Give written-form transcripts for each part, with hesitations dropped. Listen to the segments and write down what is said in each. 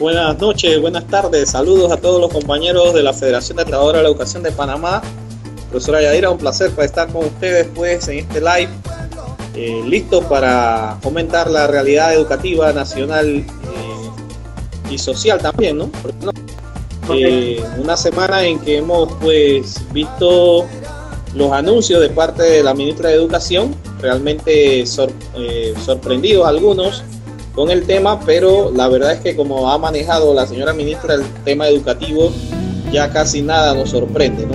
Buenas noches, buenas tardes, saludos a todos los compañeros de la Federación de Trabajadores de la Educación de Panamá. Profesora Yadira, un placer para estar con ustedes pues en este live, listos para comentar la realidad educativa nacional y social también, ¿no? Una semana en que hemos pues visto los anuncios de parte de la Ministra de Educación, realmente sorprendidos algunos con el tema, pero la verdad es que como ha manejado la señora ministra el tema educativo, ya casi nada nos sorprende, ¿no?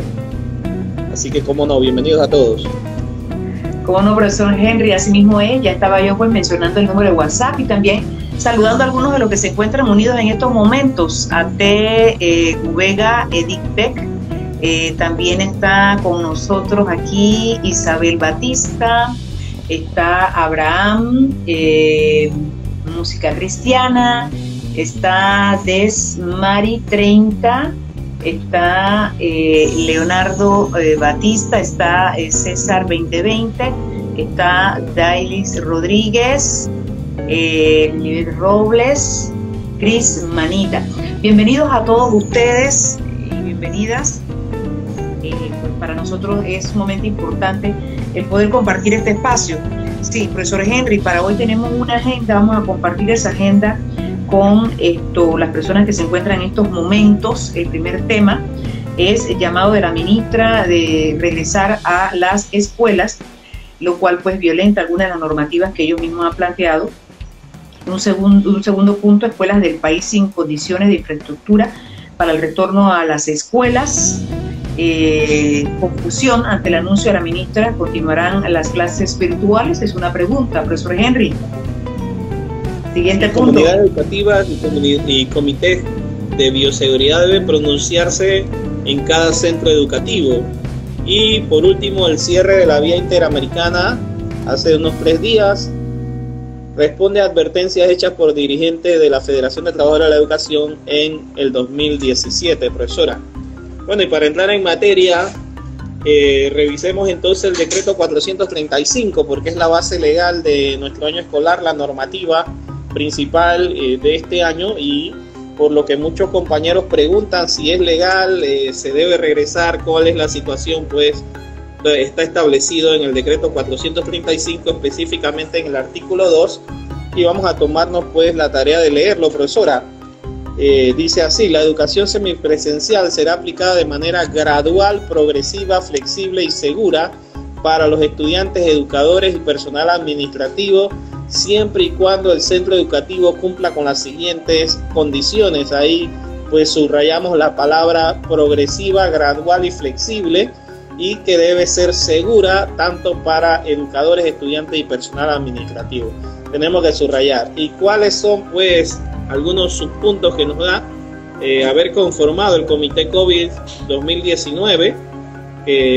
Así que cómo no, bienvenidos a todos. Cómo no, profesor Henry, así mismo es, ya estaba yo pues mencionando el número de WhatsApp y también saludando a algunos de los que se encuentran unidos en estos momentos, AT, Vega, Edictec. También está con nosotros aquí Isabel Batista, está Abraham, Música Cristiana, está Desmari 30, está Leonardo Batista, está César 2020, está Dailis Rodríguez, Nivel Robles, Cris Manita. Bienvenidos a todos ustedes y bienvenidas. Pues para nosotros es un momento importante el poder compartir este espacio. Sí, profesor Henry, para hoy tenemos una agenda, vamos a compartir esa agenda con las personas que se encuentran en estos momentos. El primer tema es el llamado de la ministra de regresar a las escuelas, lo cual pues violenta algunas de las normativas que ellos mismos han planteado. Un segundo punto, escuelas del país sin condiciones de infraestructura para el retorno a las escuelas. Confusión ante el anuncio de la ministra, ¿continuarán las clases virtuales? Es una pregunta, profesor Henry. Siguiente punto. Comunidades educativas y comités de bioseguridad deben pronunciarse en cada centro educativo. Y por último, el cierre de la vía interamericana hace unos 3 días responde a advertencias hechas por dirigentes de la Federación de Trabajadores de la Educación en el 2017, profesora. Bueno, y para entrar en materia, revisemos entonces el decreto 435, porque es la base legal de nuestro año escolar, la normativa principal de este año, y por lo que muchos compañeros preguntan si es legal, se debe regresar, cuál es la situación, pues está establecido en el decreto 435, específicamente en el artículo 2, y vamos a tomarnos pues la tarea de leerlo, profesora. Dice así: la educación semipresencial será aplicada de manera gradual, progresiva, flexible y segura para los estudiantes, educadores y personal administrativo, siempre y cuando el centro educativo cumpla con las siguientes condiciones. Ahí pues subrayamos la palabra progresiva, gradual y flexible, y que debe ser segura tanto para educadores, estudiantes y personal administrativo. Tenemos que subrayar. ¿Y cuáles son pues algunos subpuntos que nos da haber conformado el Comité COVID-19,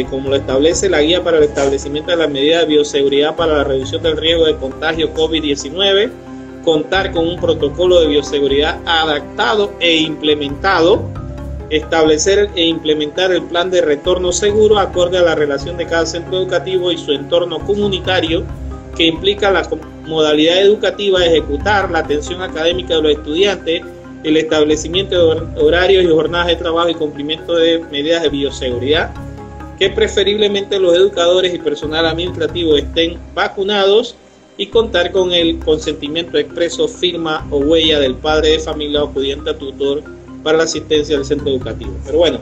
como lo establece la guía para el establecimiento de las medidas de bioseguridad para la reducción del riesgo de contagio COVID-19, contar con un protocolo de bioseguridad adaptado e implementado, establecer e implementar el plan de retorno seguro acorde a la relación de cada centro educativo y su entorno comunitario, que implica la modalidad educativa, ejecutar la atención académica de los estudiantes, el establecimiento de horarios y jornadas de trabajo y cumplimiento de medidas de bioseguridad, que preferiblemente los educadores y personal administrativo estén vacunados, y contar con el consentimiento expreso, firma o huella del padre de familia o acudiente a tutor para la asistencia del centro educativo. Pero bueno,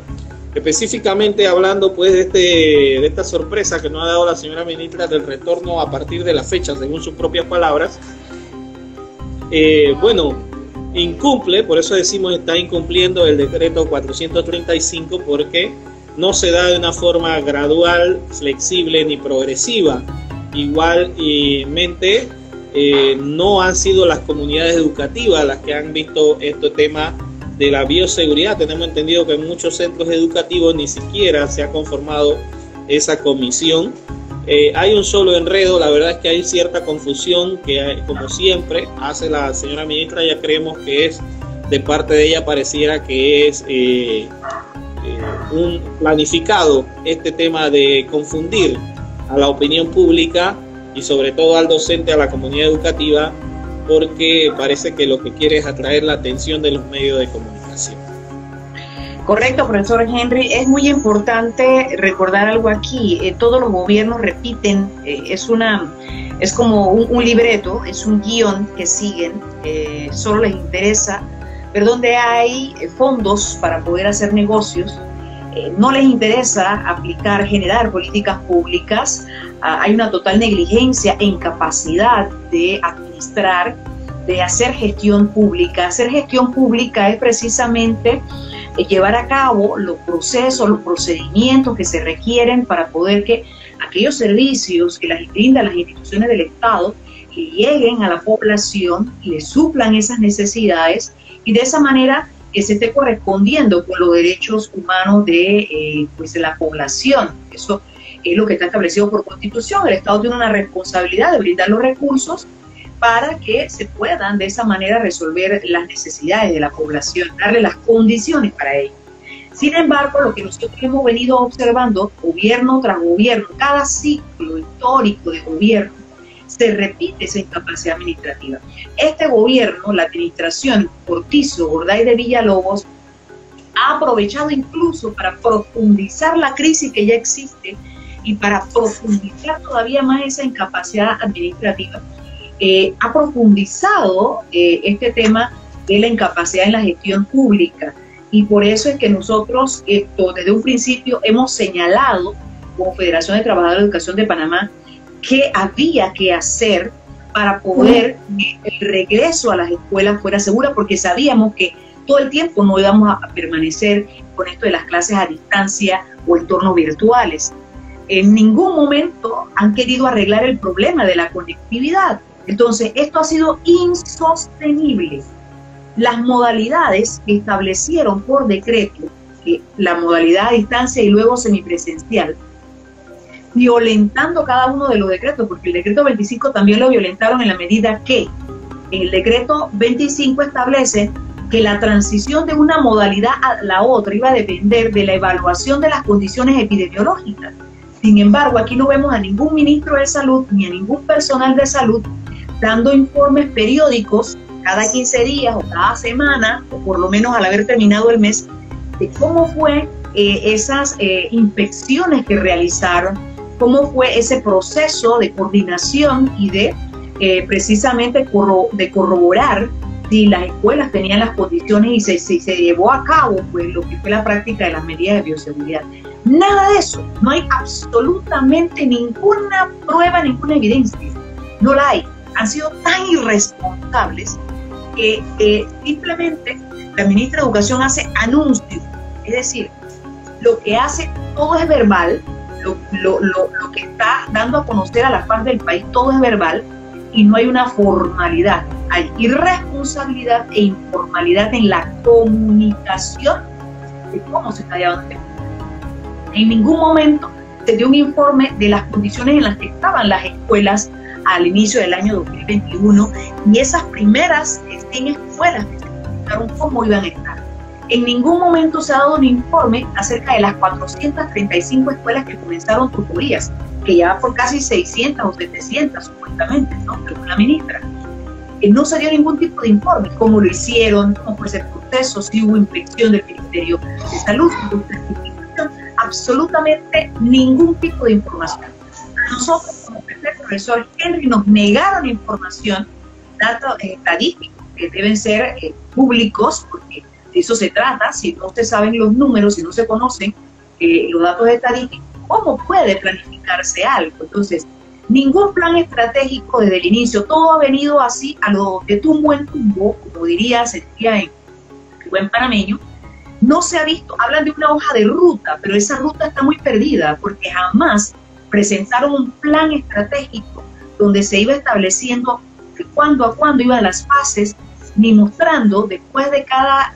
específicamente hablando pues de esta sorpresa que nos ha dado la señora ministra del retorno a partir de la fecha, según sus propias palabras, bueno, incumple, por eso decimos está incumpliendo el decreto 435, porque no se da de una forma gradual, flexible ni progresiva. Igualmente no han sido las comunidades educativas las que han visto este tema de la bioseguridad. Tenemos entendido que en muchos centros educativos ni siquiera se ha conformado esa comisión. Hay un solo enredo, la verdad es que hay cierta confusión que, como siempre, hace la señora ministra. Ya creemos que es, de parte de ella pareciera que es un planificado este tema de confundir a la opinión pública y sobre todo al docente, a la comunidad educativa, porque parece que lo que quiere es atraer la atención de los medios de comunicación. Correcto, profesor Henry. Es muy importante recordar algo aquí. Todos los gobiernos repiten, es como un libreto, es un guión que siguen, solo les interesa ver dónde hay fondos para poder hacer negocios. No les interesa aplicar, generar políticas públicas. Hay una total negligencia e incapacidad de administrar, de hacer gestión pública. Hacer gestión pública es precisamente llevar a cabo los procesos, los procedimientos que se requieren para poder que aquellos servicios que las brindan las instituciones del Estado que lleguen a la población y les suplan esas necesidades, y de esa manera que se esté correspondiendo con los derechos humanos de la población. Eso es lo que está establecido por Constitución. El Estado tiene una responsabilidad de brindar los recursos para que se puedan de esa manera resolver las necesidades de la población, darle las condiciones para ello. Sin embargo, lo que nosotros hemos venido observando, gobierno tras gobierno, cada ciclo histórico de gobierno, se repite esa incapacidad administrativa. Este gobierno, la administración Cortizo, Bordai de Villalobos, ha aprovechado incluso para profundizar la crisis que ya existe y para profundizar todavía más esa incapacidad administrativa. Ha profundizado este tema de la incapacidad en la gestión pública, y por eso es que nosotros desde un principio hemos señalado como Federación de Trabajadores de Educación de Panamá qué había que hacer para poder que el regreso a las escuelas fuera segura, porque sabíamos que todo el tiempo no íbamos a permanecer con esto de las clases a distancia o entornos virtuales. En ningún momento han querido arreglar el problema de la conectividad. Entonces, esto ha sido insostenible. Las modalidades que establecieron por decreto, la modalidad a distancia y luego semipresencial, violentando cada uno de los decretos, porque el decreto 25 también lo violentaron en la medida que el decreto 25 establece que la transición de una modalidad a la otra iba a depender de la evaluación de las condiciones epidemiológicas. Sin embargo, aquí no vemos a ningún ministro de salud ni a ningún personal de salud dando informes periódicos cada 15 días o cada semana, o por lo menos al haber terminado el mes, de cómo fue esas inspecciones que realizaron, cómo fue ese proceso de coordinación y de precisamente corroborar si las escuelas tenían las condiciones y si se llevó a cabo pues lo que fue la práctica de las medidas de bioseguridad. Nada de eso, no hay absolutamente ninguna prueba, ninguna evidencia, no la hay. Han sido tan irresponsables que simplemente la ministra de Educación hace anuncios, es decir, lo que hace todo es verbal, lo que está dando a conocer a la faz del país todo es verbal y no hay una formalidad, hay irresponsabilidad e informalidad en la comunicación de cómo se está llevando este. En ningún momento se dio un informe de las condiciones en las que estaban las escuelas al inicio del año 2021 y esas primeras 100 escuelas que se preguntaron cómo iban a estar. En ningún momento se ha dado un informe acerca de las 435 escuelas que comenzaron tutorías, que ya por casi 600 o 700 supuestamente, ¿no? Según la ministra. No se dio ningún tipo de informe, cómo lo hicieron, cómo fue ese proceso, si hubo inspección del Ministerio de Salud, absolutamente ningún tipo de información. Nosotros, como el profesor Henry, nos negaron información, datos estadísticos que deben ser públicos, porque de eso se trata. Si no se saben los números, si no se conocen los datos estadísticos, ¿cómo puede planificarse algo? Entonces, ningún plan estratégico desde el inicio, todo ha venido así a lo de tumbo en tumbo, como se diría en buen panameño. No se ha visto, hablan de una hoja de ruta, pero esa ruta está muy perdida porque jamás presentaron un plan estratégico donde se iba estableciendo de cuándo a cuándo iban las fases, ni mostrando después de cada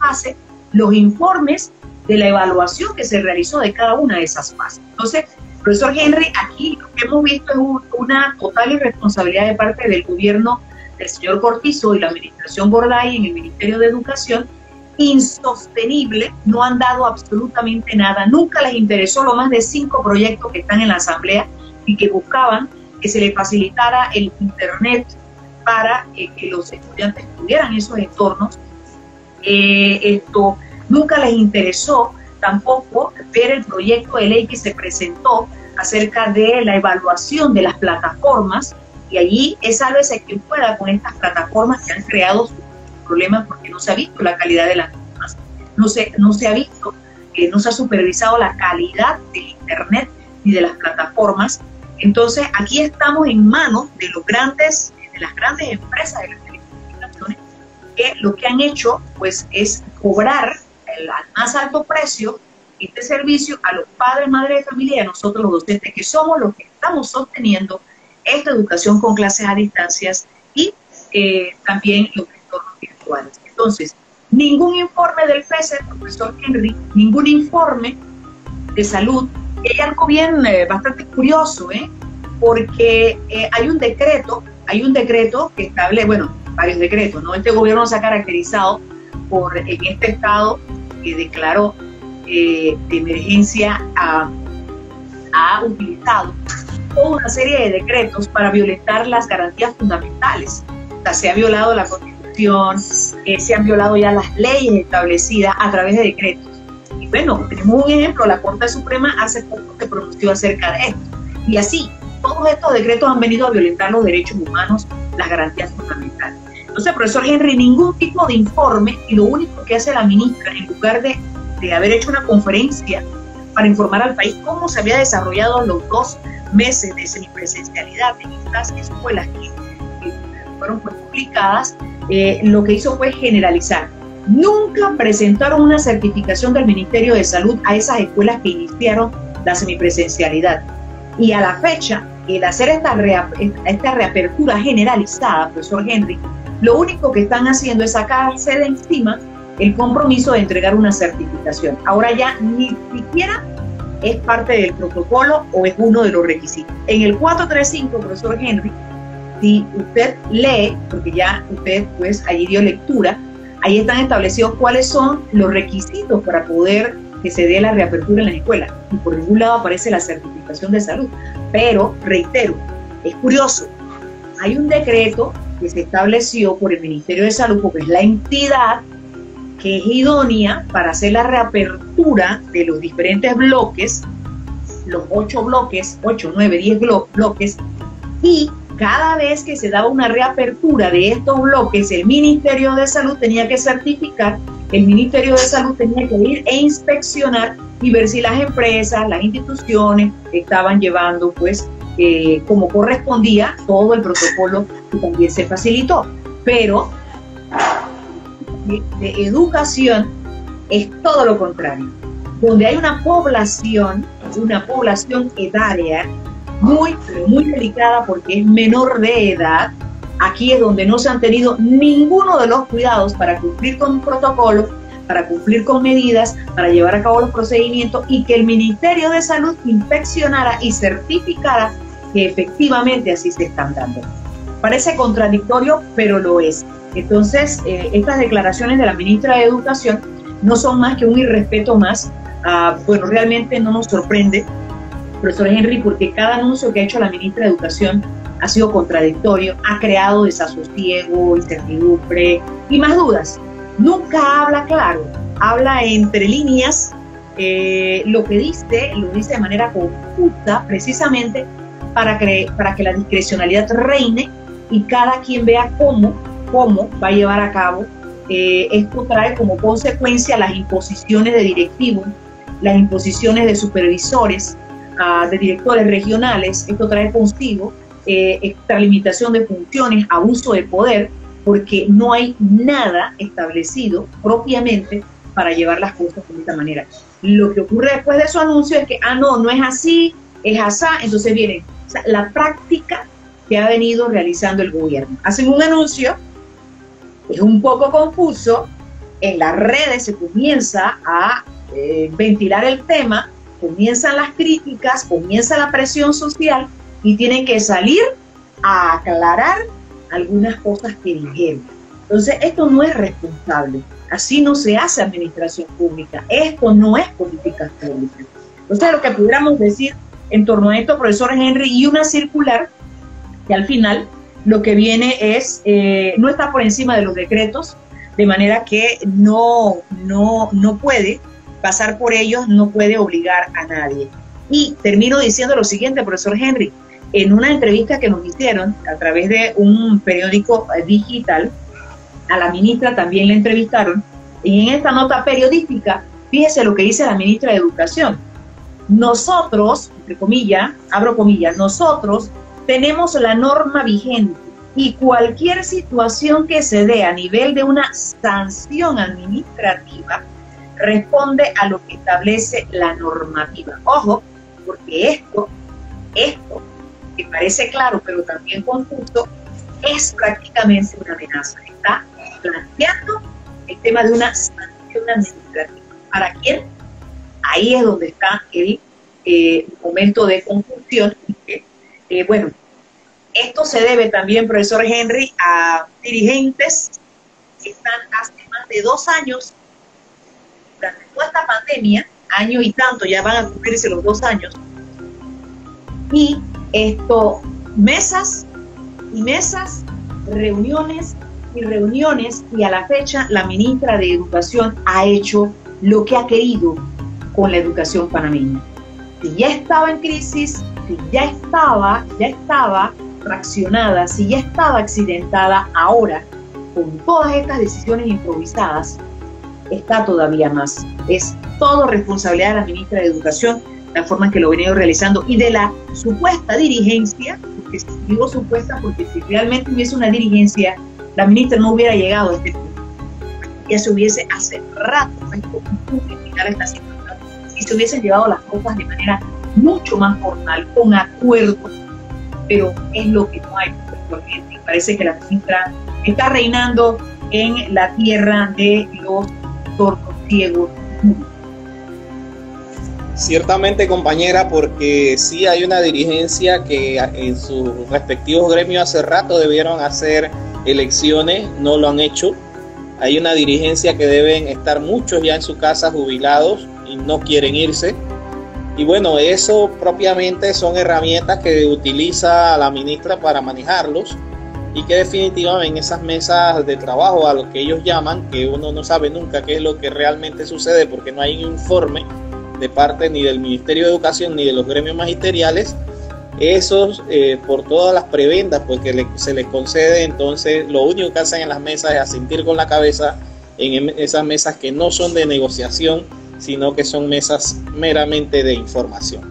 fase los informes de la evaluación que se realizó de cada una de esas fases. Entonces, profesor Henry, aquí lo que hemos visto es una total irresponsabilidad de parte del gobierno del señor Cortizo y la administración Bordai en el Ministerio de Educación, insostenible. No han dado absolutamente nada, nunca les interesó lo más de 5 proyectos que están en la asamblea y que buscaban que se le facilitara el internet para que los estudiantes tuvieran esos entornos. Nunca les interesó tampoco ver el proyecto de ley que se presentó acerca de la evaluación de las plataformas, y allí es sálvese quien pueda con estas plataformas que han creado sus problemas, porque no se ha visto la calidad de las mismas, no se ha visto, no se ha supervisado la calidad del internet ni de las plataformas. Entonces aquí estamos en manos de los grandes, de las grandes empresas de las telecomunicaciones, que lo que han hecho pues es cobrar el más alto precio este servicio a los padres, madres de familia y a nosotros los docentes, que somos los que estamos sosteniendo esta educación con clases a distancias y también los entornos virtuales. Entonces, ningún informe del FESE, profesor Henry, ningún informe de salud. Hay algo bien bastante curioso, porque hay un decreto que establece, bueno, varios decretos, ¿no? Este gobierno se ha caracterizado por, en este estado que declaró de emergencia, ha utilizado toda una serie de decretos para violentar las garantías fundamentales. O sea, se ha violado la Constitución, se han violado ya las leyes establecidas a través de decretos. Y bueno, tenemos un ejemplo, la Corte Suprema hace poco se pronunció acerca de esto. Y así, todos estos decretos han venido a violentar los derechos humanos, las garantías fundamentales. Entonces, profesor Henry, ningún tipo de informe, y lo único que hace la ministra, en lugar de haber hecho una conferencia para informar al país cómo se había desarrollado los 2 meses de semipresencialidad en estas escuelas que fueron publicadas, lo que hizo fue generalizar. Nunca presentaron una certificación del Ministerio de Salud a esas escuelas que iniciaron la semipresencialidad. Y a la fecha, el hacer esta reapertura generalizada, profesor Henry, lo único que están haciendo es sacarse de encima el compromiso de entregar una certificación. Ahora ya ni siquiera es parte del protocolo o es uno de los requisitos. En el 435, profesor Henry, si usted lee, porque ya usted pues allí dio lectura, ahí están establecidos cuáles son los requisitos para poder que se dé la reapertura en las escuelas. Y por ningún lado aparece la certificación de salud. Pero, reitero, es curioso, hay un decreto que se estableció por el Ministerio de Salud, porque es la entidad que es idónea para hacer la reapertura de los diferentes bloques, los 8 bloques, 8, 9, 10 bloques, y cada vez que se daba una reapertura de estos bloques, el Ministerio de Salud tenía que certificar, el Ministerio de Salud tenía que ir e inspeccionar y ver si las empresas, las instituciones estaban llevando pues como correspondía todo el protocolo que también se facilitó. Pero de educación es todo lo contrario, donde hay una población etárea muy, muy delicada porque es menor de edad. Aquí es donde no se han tenido ninguno de los cuidados para cumplir con protocolos, para cumplir con medidas, para llevar a cabo los procedimientos y que el Ministerio de Salud inspeccionara y certificara que efectivamente así se están dando. Parece contradictorio, pero lo es. Entonces, estas declaraciones de la ministra de Educación no son más que un irrespeto más. Bueno, realmente no nos sorprende, profesor Henry, porque cada anuncio que ha hecho la ministra de Educación ha sido contradictorio, ha creado desasosiego, incertidumbre y más dudas. Nunca habla claro, habla entre líneas, lo dice de manera confusa, precisamente para que la discrecionalidad reine y cada quien vea cómo va a llevar a cabo. Esto trae como consecuencia las imposiciones de directivos, las imposiciones de supervisores, de directores regionales. Esto trae consigo extralimitación de funciones, abuso de poder, porque no hay nada establecido propiamente para llevar las cosas de esta manera. Lo que ocurre después de su anuncio es que, no es así, es asá. Entonces viene la práctica que ha venido realizando el gobierno. Hacen un anuncio, es un poco confuso, en las redes se comienza a ventilar el tema, comienzan las críticas, comienza la presión social y tienen que salir a aclarar algunas cosas que dijeron. Entonces, esto no es responsable, así no se hace administración pública, esto no es políticas públicas. Entonces, lo que pudiéramos decir en torno a esto, profesor Henry, y una circular que al final lo que viene es, no está por encima de los decretos, de manera que no puede pasar por ellos, no puede obligar a nadie. Y termino diciendo lo siguiente, profesor Henry, en una entrevista que nos hicieron a través de un periódico digital, a la ministra también la entrevistaron, y en esta nota periodística, fíjese lo que dice la ministra de Educación. Nosotros, entre comillas, abro comillas, nosotros tenemos la norma vigente y cualquier situación que se dé a nivel de una sanción administrativa responde a lo que establece la normativa. Ojo, porque esto, que parece claro pero también confuso, es prácticamente una amenaza. Está planteando el tema de una sanción administrativa. ¿Para quién? Ahí es donde está el momento de confusión. Bueno, esto se debe también, profesor Henry, a dirigentes que están hace más de 2 años, durante toda esta pandemia, año y tanto, ya van a cumplirse los 2 años, y esto, mesas y mesas, reuniones y reuniones, y a la fecha la ministra de Educación ha hecho lo que ha querido con la educación panameña. Si ya estaba en crisis, si ya estaba fraccionada, si ya estaba accidentada, ahora, con todas estas decisiones improvisadas, está todavía más. Es todo responsabilidad de la ministra de Educación, la forma en que lo venía realizando, y de la supuesta dirigencia, porque digo supuesta porque si realmente hubiese una dirigencia, la ministra no hubiera llegado a este punto. Ya se hubiese hace rato, esta situación, si se hubiesen llevado las cosas de manera mucho más formal, con acuerdo, pero es lo que no hay. Parece que la ministra está reinando en la tierra de los torcos ciegos. Ciertamente, compañera, porque sí hay una dirigencia que en sus respectivos gremios hace rato debieron hacer elecciones, no lo han hecho. Hay una dirigencia que deben estar muchos ya en su casa jubilados y no quieren irse. Y bueno, eso propiamente son herramientas que utiliza la ministra para manejarlos y que definitivamente en esas mesas de trabajo, a lo que ellos llaman, que uno no sabe nunca qué es lo que realmente sucede porque no hay un informe de parte ni del Ministerio de Educación ni de los gremios magisteriales, esos por todas las prebendas porque se les concede, entonces lo único que hacen en las mesas es asentir con la cabeza en esas mesas que no son de negociación, sino que son mesas meramente de información.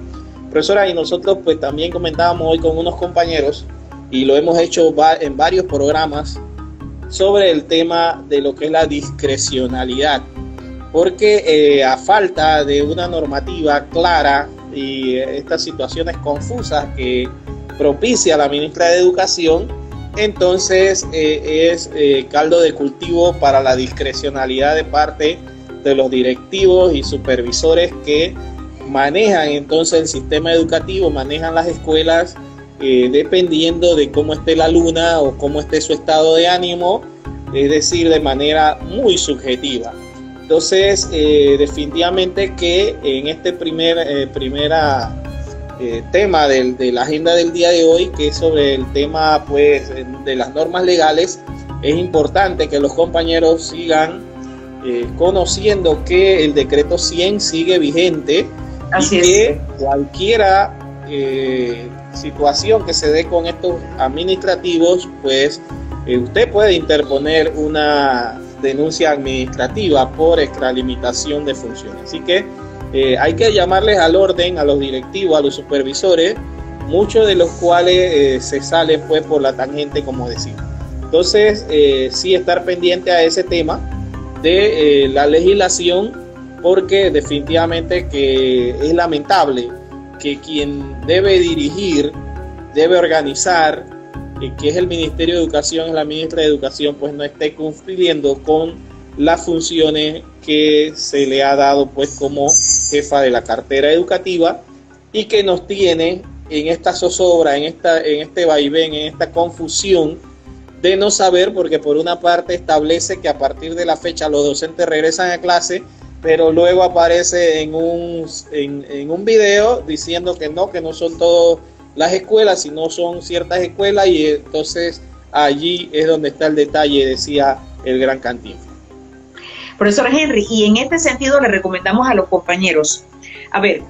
Profesora, y nosotros pues también comentábamos hoy con unos compañeros, y lo hemos hecho en varios programas, sobre el tema de lo que es la discrecionalidad, porque a falta de una normativa clara y estas situaciones confusas que propicia la ministra de Educación, entonces es caldo de cultivo para la discrecionalidad de parte de los directivos y supervisores que manejan entonces el sistema educativo, manejan las escuelas, dependiendo de cómo esté la luna o cómo esté su estado de ánimo, es decir, de manera muy subjetiva. Entonces, definitivamente que en este primer tema de la agenda del día de hoy, que es sobre el tema pues de las normas legales, es importante que los compañeros sigan conociendo que el decreto 100 sigue vigente. Así y que es. Cualquiera situación que se dé con estos administrativos, pues usted puede interponer una denuncia administrativa por extralimitación de funciones. Así que hay que llamarles al orden a los directivos, a los supervisores, muchos de los cuales se sale pues por la tangente, como decimos. Entonces, sí estar pendiente a ese tema de la legislación, porque definitivamente que es lamentable que quien debe dirigir, debe organizar, que es el Ministerio de Educación, la ministra de Educación, pues no esté cumpliendo con las funciones que se le ha dado pues como jefa de la cartera educativa, y que nos tiene en esta zozobra, en este vaivén, en esta confusión de no saber, porque por una parte establece que a partir de la fecha los docentes regresan a clase, pero luego aparece en un video diciendo que no son todos las escuelas, si no son ciertas escuelas, y entonces allí es donde está el detalle, decía el gran Cantinflas. Profesor Henry, y en este sentido le recomendamos a los compañeros, a ver,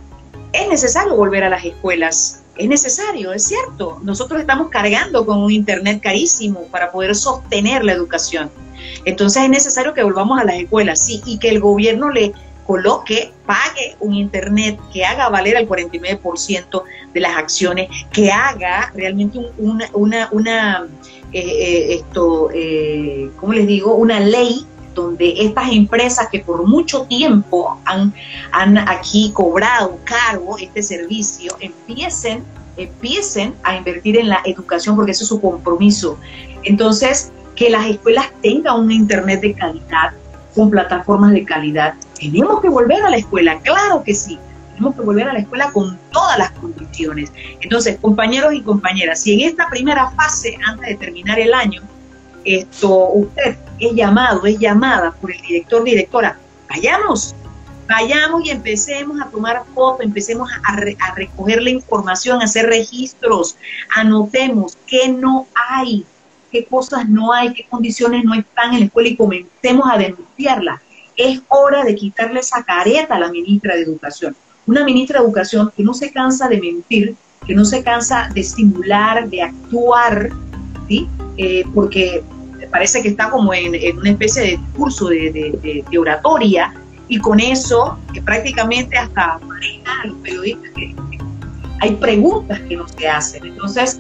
es necesario volver a las escuelas, es necesario, es cierto, nosotros estamos cargando con un internet carísimo para poder sostener la educación, entonces es necesario que volvamos a las escuelas, sí, y que el gobierno le coloque, pague un internet que haga valer al 49% de las acciones, que haga realmente una ley donde estas empresas que por mucho tiempo han aquí cobrado caro este servicio, empiecen a invertir en la educación, porque ese es su compromiso. Entonces, que las escuelas tengan un internet de calidad, con plataformas de calidad. Tenemos que volver a la escuela, claro que sí, tenemos que volver a la escuela con todas las condiciones. Entonces, compañeros y compañeras, si en esta primera fase, antes de terminar el año, usted es llamado, es llamada por el director, directora, vayamos y empecemos a tomar fotos, empecemos a recoger la información, a hacer registros, anotemos qué no hay, qué cosas no hay, qué condiciones no están en la escuela y comencemos a denunciarlas. Es hora de quitarle esa careta a la ministra de Educación. Una ministra de Educación que no se cansa de mentir, que no se cansa de estimular, de actuar, ¿sí? Porque parece que está como en una especie de discurso de oratoria, y con eso que prácticamente hasta maneja a los periodistas que hay preguntas que no se hacen. Entonces,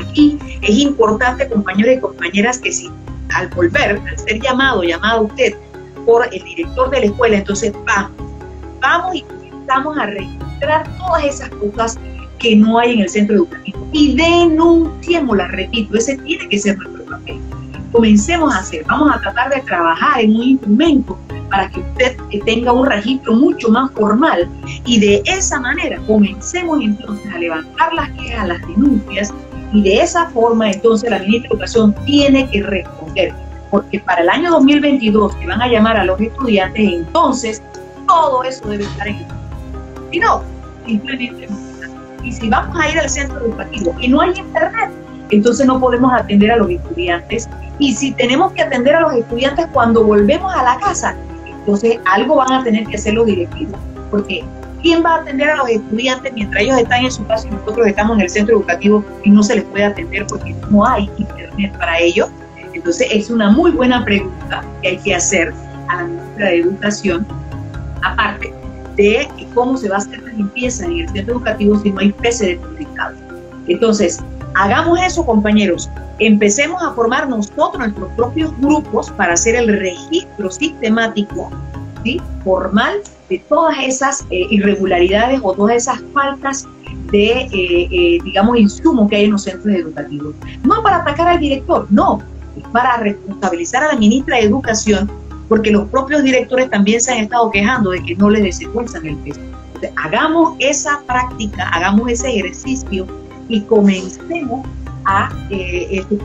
aquí es importante, compañeros y compañeras, que si al volver, al ser llamado usted por el director de la escuela, entonces vamos y comenzamos a registrar todas esas cosas que no hay en el centro educativo y denunciémoslas, repito, ese tiene que ser nuestro papel. Comencemos a hacer, vamos a tratar de trabajar en un instrumento para que usted tenga un registro mucho más formal, y de esa manera comencemos entonces a levantar las quejas, las denuncias, y de esa forma entonces la ministra de Educación tiene que responder, porque para el año 2022 que van a llamar a los estudiantes, entonces todo eso debe estar en el centro. Si no, simplemente, y si vamos a ir al centro educativo y no hay internet, entonces no podemos atender a los estudiantes, y si tenemos que atender a los estudiantes cuando volvemos a la casa, entonces algo van a tener que hacer los directivos, porque ¿quién va a atender a los estudiantes mientras ellos están en su casa y nosotros estamos en el centro educativo y no se les puede atender porque no hay internet para ellos? Entonces es una muy buena pregunta que hay que hacer a la ministra de Educación, aparte de cómo se va a hacer la limpieza en el centro educativo si no hay FESE depositado. Entonces, hagamos eso, compañeros. Empecemos a formar nosotros nuestros propios grupos para hacer el registro sistemático, ¿sí?, formal, de todas esas irregularidades o todas esas faltas de, digamos, insumo que hay en los centros educativos. No para atacar al director, no, es para responsabilizar a la ministra de Educación, porque los propios directores también se han estado quejando de que no les desembolsan el peso. Entonces, hagamos esa práctica, hagamos ese ejercicio y comencemos a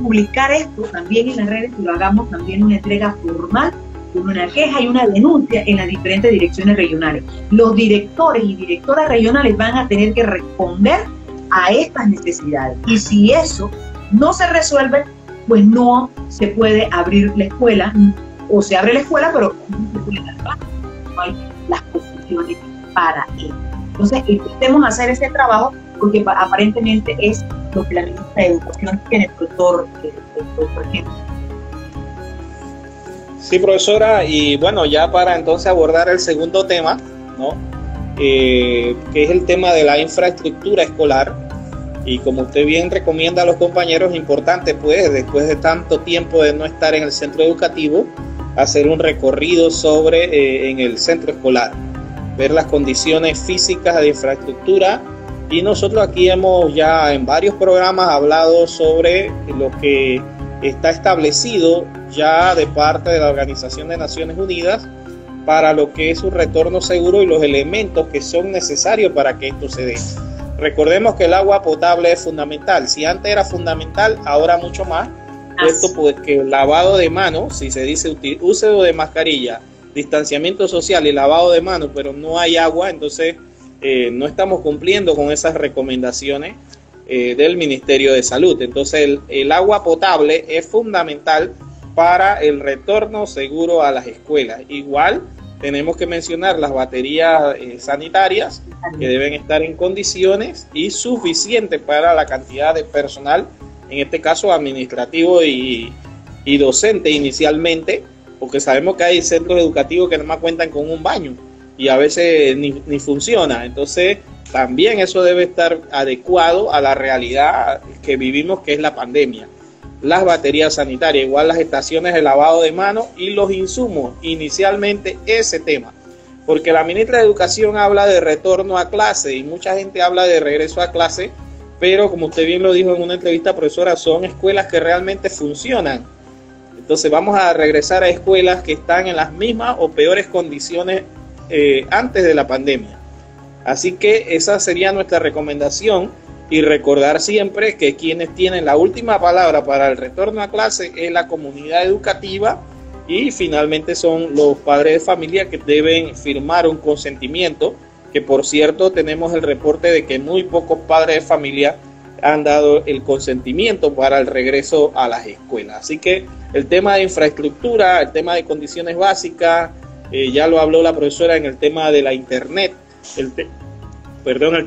publicar esto también en las redes, y lo hagamos también una entrega formal con una queja y una denuncia en las diferentes direcciones regionales. Los directores y directoras regionales van a tener que responder a estas necesidades, y si eso no se resuelve, pues no se puede abrir la escuela, o se abre la escuela, pero no hay las condiciones para ello. Entonces, intentemos hacer ese trabajo, porque aparentemente es lo que la ministra de Educación tiene, el doctor, ejemplo. Sí, profesora, y bueno, ya para entonces abordar el segundo tema, ¿no? Que es el tema de la infraestructura escolar, y como usted bien recomienda a los compañeros, importante pues, después de tanto tiempo de no estar en el centro educativo, hacer un recorrido sobre en el centro escolar, ver las condiciones físicas de infraestructura. Y nosotros aquí hemos ya en varios programas hablado sobre lo que está establecido ya de parte de la Organización de Naciones Unidas para lo que es un retorno seguro y los elementos que son necesarios para que esto se dé. Recordemos que el agua potable es fundamental. Si antes era fundamental, ahora mucho más, puesto pues que el lavado de manos, si se dice uso de mascarilla, distanciamiento social y lavado de manos, pero no hay agua, entonces no estamos cumpliendo con esas recomendaciones del Ministerio de Salud. Entonces el agua potable es fundamental para el retorno seguro a las escuelas. Igual tenemos que mencionar las baterías sanitarias, que deben estar en condiciones y suficientes para la cantidad de personal, en este caso administrativo y docente inicialmente, porque sabemos que hay centros educativos que nomás cuentan con un baño y a veces ni funciona. Entonces también eso debe estar adecuado a la realidad que vivimos, que es la pandemia. Las baterías sanitarias, igual las estaciones de lavado de manos y los insumos, inicialmente ese tema, porque la ministra de Educación habla de retorno a clase y mucha gente habla de regreso a clase, pero como usted bien lo dijo en una entrevista, profesora, son escuelas que realmente funcionan. Entonces vamos a regresar a escuelas que están en las mismas o peores condiciones antes de la pandemia. Así que esa sería nuestra recomendación, y recordar siempre que quienes tienen la última palabra para el retorno a clase es la comunidad educativa, y finalmente son los padres de familia, que deben firmar un consentimiento, que por cierto tenemos el reporte de que muy pocos padres de familia han dado el consentimiento para el regreso a las escuelas. Así que el tema de infraestructura, el tema de condiciones básicas, ya lo habló la profesora en el tema de la internet, el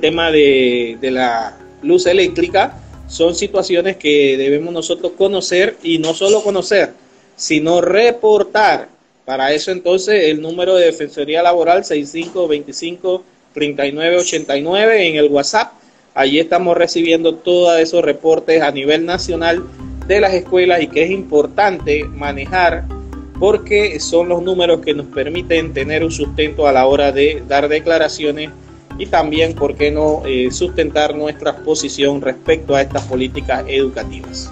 tema de la luz eléctrica, son situaciones que debemos nosotros conocer, y no solo conocer, sino reportar. Para eso entonces el número de Defensoría Laboral 6525-3989 en el WhatsApp. Allí estamos recibiendo todos esos reportes a nivel nacional de las escuelas, y que es importante manejar, porque son los números que nos permiten tener un sustento a la hora de dar declaraciones, y también, ¿por qué no?, sustentar nuestra posición respecto a estas políticas educativas.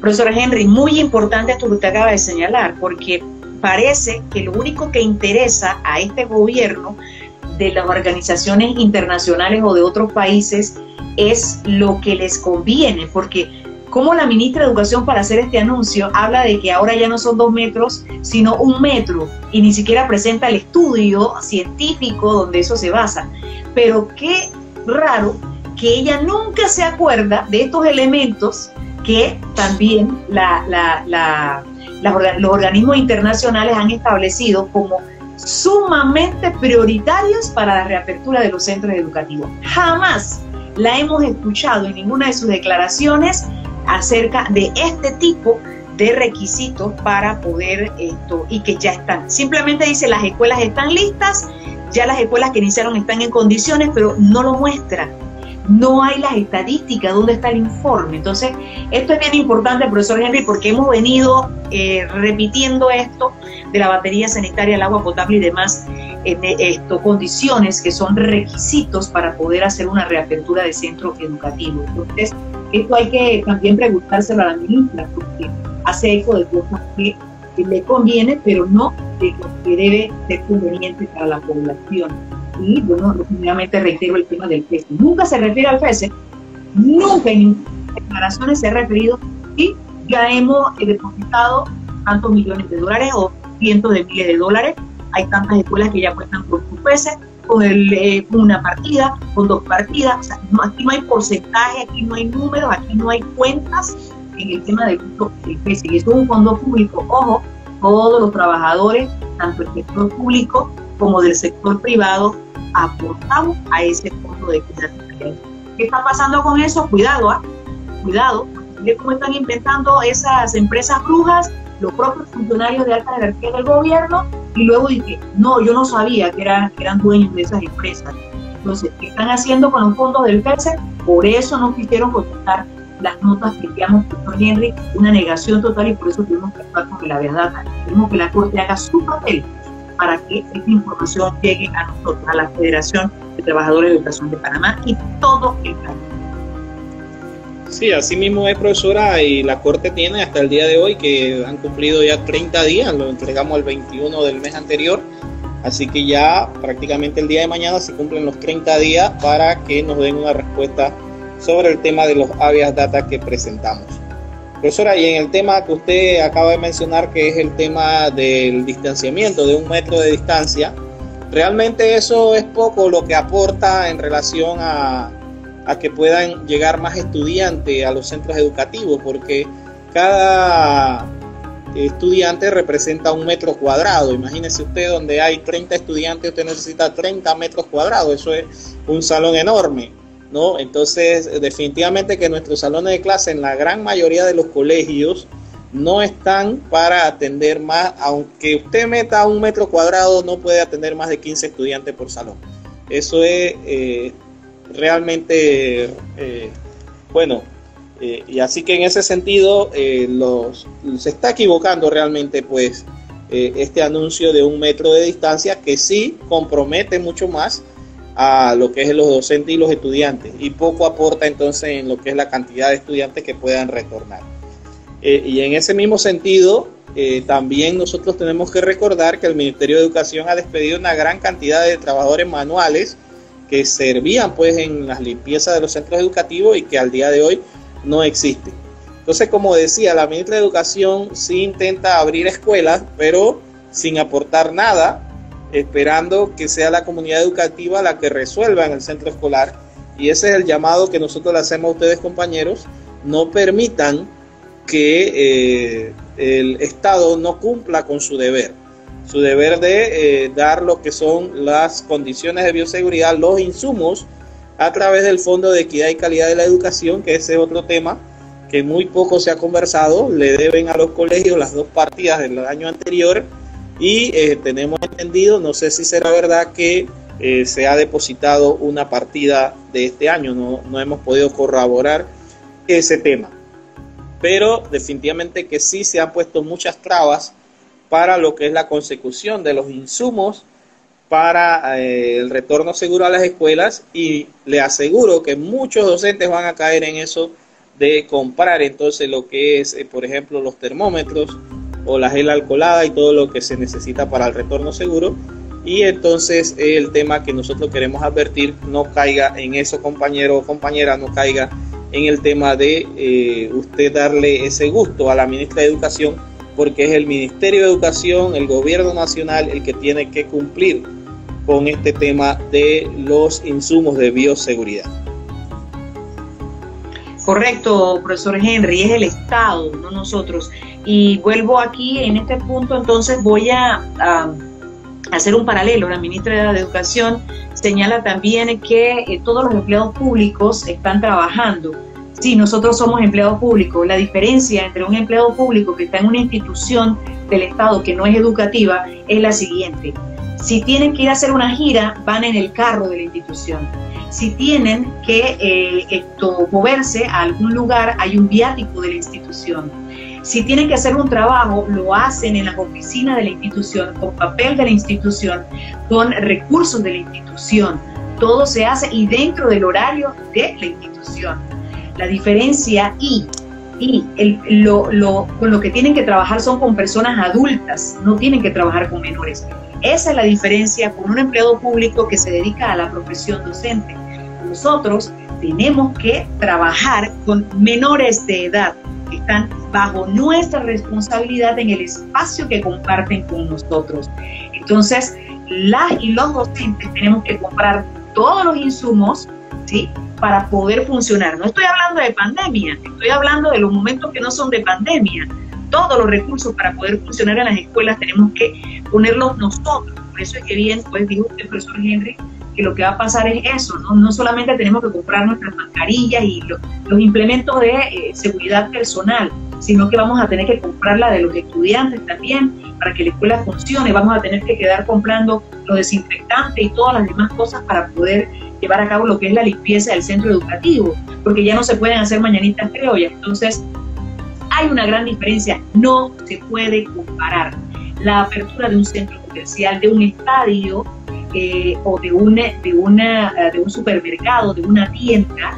Profesor Henry, muy importante esto que usted acaba de señalar, porque parece que lo único que interesa a este gobierno de las organizaciones internacionales o de otros países es lo que les conviene, porque como la ministra de Educación, para hacer este anuncio, habla de que ahora ya no son 2 metros, sino 1 metro, y ni siquiera presenta el estudio científico donde eso se basa. Pero qué raro que ella nunca se acuerda de estos elementos que también los organismos internacionales han establecido como sumamente prioritarios para la reapertura de los centros educativos. Jamás la hemos escuchado en ninguna de sus declaraciones acerca de este tipo de requisitos para poder esto, y que ya están. Simplemente dice, las escuelas están listas, ya las escuelas que iniciaron están en condiciones, pero no lo muestra. No hay las estadísticas, ¿dónde está el informe? Entonces, esto es bien importante, profesor Henry, porque hemos venido repitiendo esto de la batería sanitaria, el agua potable y demás condiciones que son requisitos para poder hacer una reapertura de centro educativo. Entonces, esto hay que también preguntárselo a la ministra, porque hace eco de cosas que le conviene, pero no de lo que debe ser conveniente para la población. Y bueno, nuevamente reitero el tema del FESE. Nunca se refiere al FESE, nunca en ninguna declaración se ha referido, y ya hemos depositado tantos millones de dólares o cientos de miles de dólares. Hay tantas escuelas que ya cuentan con su FESE, con una partida, con 2 partidas. O sea, no, aquí no hay porcentaje, aquí no hay números, aquí no hay cuentas en el tema del FESE. Y eso es un fondo público. Ojo, todos los trabajadores, tanto el sector público como del sector privado, aportamos a ese fondo de equidad. ¿Qué está pasando con eso? Cuidado, cuidado. Miren cómo están inventando esas empresas brujas, los propios funcionarios de alta jerarquía del gobierno, y luego dije, no, yo no sabía que eran dueños de esas empresas. Entonces, ¿qué están haciendo con los fondos del FESE? Por eso no quisieron contestar las notas que enviamos, doctor Henry, una negación total, y por eso tuvimos que actuar con la verdad. Tenemos que la Corte haga su papel para que esta información llegue a nosotros, a la Federación de Trabajadores de la Educación de Panamá y todo el país. Sí, así mismo es, profesora, y la Corte tiene hasta el día de hoy, que han cumplido ya 30 días, lo entregamos el 21 del mes anterior, así que ya prácticamente el día de mañana se cumplen los 30 días para que nos den una respuesta sobre el tema de los habeas data que presentamos. Profesora, y en el tema que usted acaba de mencionar, que es el tema del distanciamiento, de 1 metro de distancia, realmente eso es poco lo que aporta en relación a a que puedan llegar más estudiantes a los centros educativos, porque cada estudiante representa 1 metro cuadrado. Imagínese usted, donde hay 30 estudiantes, usted necesita 30 metros cuadrados. Eso es un salón enorme, ¿no? Entonces, definitivamente que nuestros salones de clase en la gran mayoría de los colegios no están para atender más. Aunque usted meta 1 metro cuadrado, no puede atender más de 15 estudiantes por salón. Eso es realmente bueno. Y así que en ese sentido se está equivocando realmente, pues, este anuncio de 1 metro de distancia, que sí compromete mucho más a lo que es los docentes y los estudiantes, y poco aporta entonces en lo que es la cantidad de estudiantes que puedan retornar. Y en ese mismo sentido, también nosotros tenemos que recordar que el Ministerio de Educación ha despedido una gran cantidad de trabajadores manuales que servían, pues, en las limpiezas de los centros educativos, y que al día de hoy no existen. Entonces, como decía, la ministra de Educación sí intenta abrir escuelas, pero sin aportar nada, esperando que sea la comunidad educativa la que resuelva en el centro escolar. Y ese es el llamado que nosotros le hacemos a ustedes, compañeros. No permitan que el Estado no cumpla con su deber de dar lo que son las condiciones de bioseguridad, los insumos, a través del Fondo de Equidad y Calidad de la Educación, que ese es otro tema que muy poco se ha conversado. Le deben a los colegios las 2 partidas del año anterior, y tenemos entendido, no sé si será verdad, que se ha depositado una partida de este año. No hemos podido corroborar ese tema, pero definitivamente que sí se han puesto muchas trabas para lo que es la consecución de los insumos para el retorno seguro a las escuelas, y le aseguro que muchos docentes van a caer en eso de comprar entonces lo que es, por ejemplo, los termómetros o la gel alcoholada y todo lo que se necesita para el retorno seguro. Y entonces el tema que nosotros queremos advertir, no caiga en eso, compañero o compañera, no caiga en el tema de usted darle ese gusto a la ministra de Educación, porque es el Ministerio de Educación, el gobierno nacional, el que tiene que cumplir con este tema de los insumos de bioseguridad. Correcto, profesor Henry, es el Estado, no nosotros. Y vuelvo aquí en este punto, entonces voy a hacer un paralelo. La ministra de Educación señala también que todos los empleados públicos están trabajando. Sí, nosotros somos empleados públicos. La diferencia entre un empleado público que está en una institución del Estado que no es educativa es la siguiente. Si tienen que ir a hacer una gira, van en el carro de la institución. Si tienen que moverse a algún lugar, hay un viático de la institución. Si tienen que hacer un trabajo, lo hacen en las oficinas de la institución, con papel de la institución, con recursos de la institución. Todo se hace y dentro del horario de la institución. La diferencia con lo que tienen que trabajar son con personas adultas, no tienen que trabajar con menores. Esa es la diferencia con un empleado público que se dedica a la profesión docente. Nosotros tenemos que trabajar con menores de edad, que están bajo nuestra responsabilidad en el espacio que comparten con nosotros. Entonces, las y los docentes tenemos que comprar todos los insumos, ¿sí?, para poder funcionar. No estoy hablando de pandemia, estoy hablando de los momentos que no son de pandemia. Todos los recursos para poder funcionar en las escuelas tenemos que ponerlos nosotros. Por eso es que bien, pues, dijo usted, profesor Henry, que lo que va a pasar es eso, ¿no? No solamente tenemos que comprar nuestras mascarillas y los implementos de seguridad personal, sino que vamos a tener que comprar la de los estudiantes también, para que la escuela funcione. Vamos a tener que quedar comprando los desinfectantes y todas las demás cosas para poder llevar a cabo lo que es la limpieza del centro educativo, porque ya no se pueden hacer mañanitas criollas. Entonces, hay una gran diferencia, no se puede comparar la apertura de un centro comercial, de un estadio, o de un supermercado, de una tienda,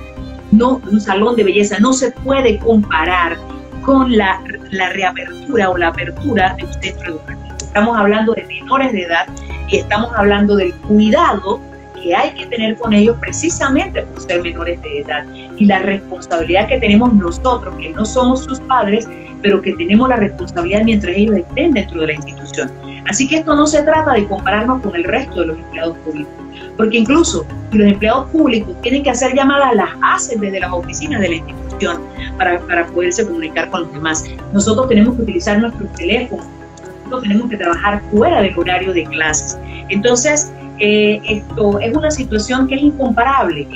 no, de un salón de belleza. No se puede comparar con la reapertura o la apertura de un centro educativo. Estamos hablando de menores de edad y estamos hablando del cuidado que hay que tener con ellos, precisamente por ser menores de edad, y la responsabilidad que tenemos nosotros, que no somos sus padres, pero que tenemos la responsabilidad mientras ellos estén dentro de la institución. Así que esto no se trata de compararnos con el resto de los empleados públicos, porque incluso los empleados públicos tienen que hacer llamadas a las ACES desde las oficinas de la institución para poderse comunicar con los demás. Nosotros tenemos que utilizar nuestros teléfonos, nosotros tenemos que trabajar fuera del horario de clases. Entonces, esto es una situación que es incomparable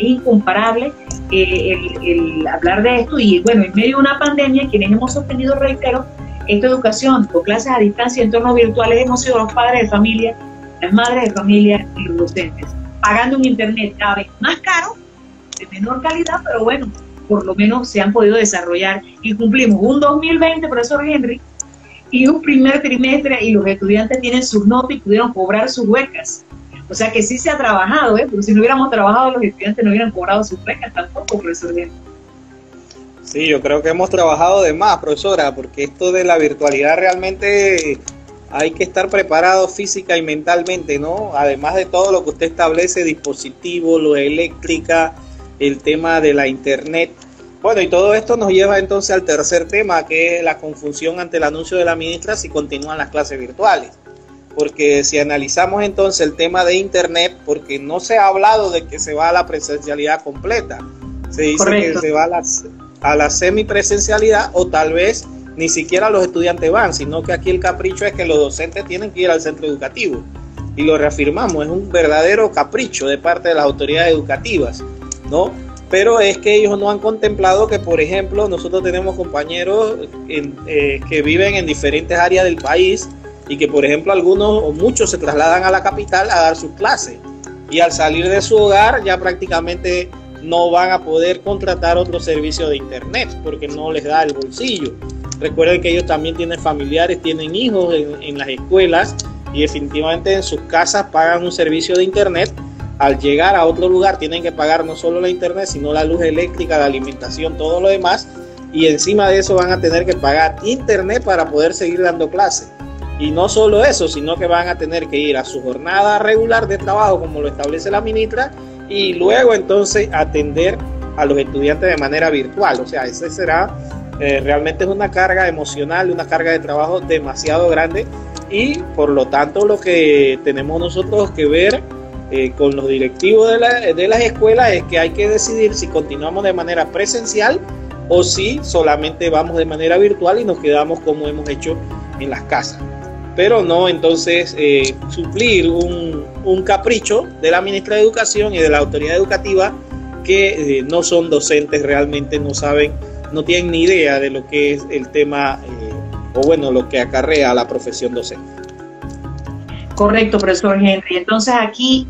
el hablar de esto. Y bueno, en medio de una pandemia, quienes hemos sostenido, reitero, esta educación o clases a distancia, entornos virtuales, hemos sido los padres de familia, las madres de familia y los docentes, pagando un internet cada vez más caro, de menor calidad, pero bueno, por lo menos se han podido desarrollar y cumplimos un 2020, profesor Henry, y un primer trimestre, y los estudiantes tienen sus notas y pudieron cobrar sus becas. O sea que sí se ha trabajado, porque si no hubiéramos trabajado, los estudiantes no hubieran cobrado sus becas tampoco, profesor Henry. Sí, yo creo que hemos trabajado de más, profesora, porque esto de la virtualidad realmente hay que estar preparado física y mentalmente, ¿no? Además de todo lo que usted establece, dispositivos, lo eléctrica, el tema de la internet. Bueno, y todo esto nos lleva entonces al tercer tema, que es la confusión ante el anuncio de la ministra si continúan las clases virtuales. Porque si analizamos entonces el tema de internet, porque no se ha hablado de que se va a la presencialidad completa. Se dice Correcto. Que se va a la semipresencialidad, o tal vez ni siquiera los estudiantes van, sino que aquí el capricho es que los docentes tienen que ir al centro educativo, y lo reafirmamos, es un verdadero capricho de parte de las autoridades educativas, ¿no? Pero es que ellos no han contemplado que, por ejemplo, nosotros tenemos compañeros que viven en diferentes áreas del país, y que, por ejemplo, algunos o muchos se trasladan a la capital a dar sus clases, y al salir de su hogar ya prácticamente no van a poder contratar otro servicio de internet porque no les da el bolsillo. Recuerden que ellos también tienen familiares, tienen hijos en las escuelas, y definitivamente en sus casas pagan un servicio de internet. Al llegar a otro lugar tienen que pagar no solo la internet, sino la luz eléctrica, la alimentación, todo lo demás, y encima de eso van a tener que pagar internet para poder seguir dando clases. Y no solo eso, sino que van a tener que ir a su jornada regular de trabajo, como lo establece la ministra, y luego entonces atender a los estudiantes de manera virtual. O sea, ese será realmente es una carga emocional, una carga de trabajo demasiado grande, y por lo tanto lo que tenemos nosotros que ver con los directivos de las escuelas es que hay que decidir si continuamos de manera presencial o si solamente vamos de manera virtual y nos quedamos como hemos hecho en las casas. Pero no, entonces, suplir un capricho de la ministra de Educación y de la autoridad educativa que no son docentes realmente, no saben, no tienen ni idea de lo que es el tema, o bueno, lo que acarrea la profesión docente. Correcto, profesor Henry. Entonces aquí,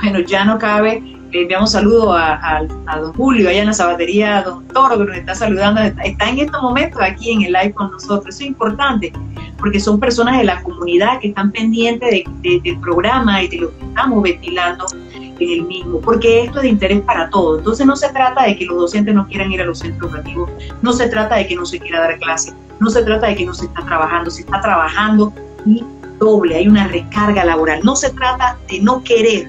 bueno, ya no cabe, le enviamos saludos a don Julio, allá en la Zapatería, don Toro, que nos está saludando, está en estos momentos aquí en el live con nosotros. Eso es importante, porque son personas de la comunidad que están pendientes del programa y de lo que estamos ventilando en el mismo, porque esto es de interés para todos. Entonces no se trata de que los docentes no quieran ir a los centros educativos, no se trata de que no se quiera dar clases, no se trata de que no se está trabajando, se está trabajando y doble, hay una recarga laboral. No se trata de no querer,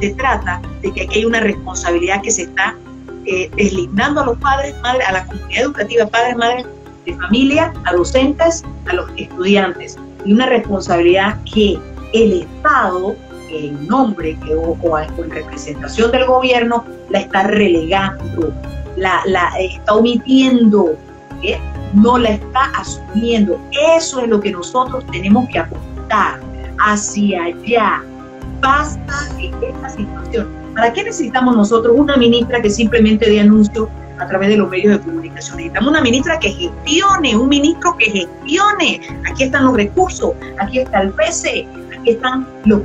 se trata de que aquí hay una responsabilidad que se está deslindando a los padres, madres, a la comunidad educativa, padres, madres de familia, a docentes, a los estudiantes, y una responsabilidad que el Estado, en nombre o en representación del gobierno, la está relegando, la está omitiendo, ¿eh? No la está asumiendo. Eso es lo que nosotros tenemos que apuntar hacia allá. Basta en esta situación. ¿Para qué necesitamos nosotros una ministra que simplemente dé anuncio a través de los medios de comunicación? Necesitamos una ministra que gestione, un ministro que gestione. Aquí están los recursos, aquí está el FESE, aquí están los...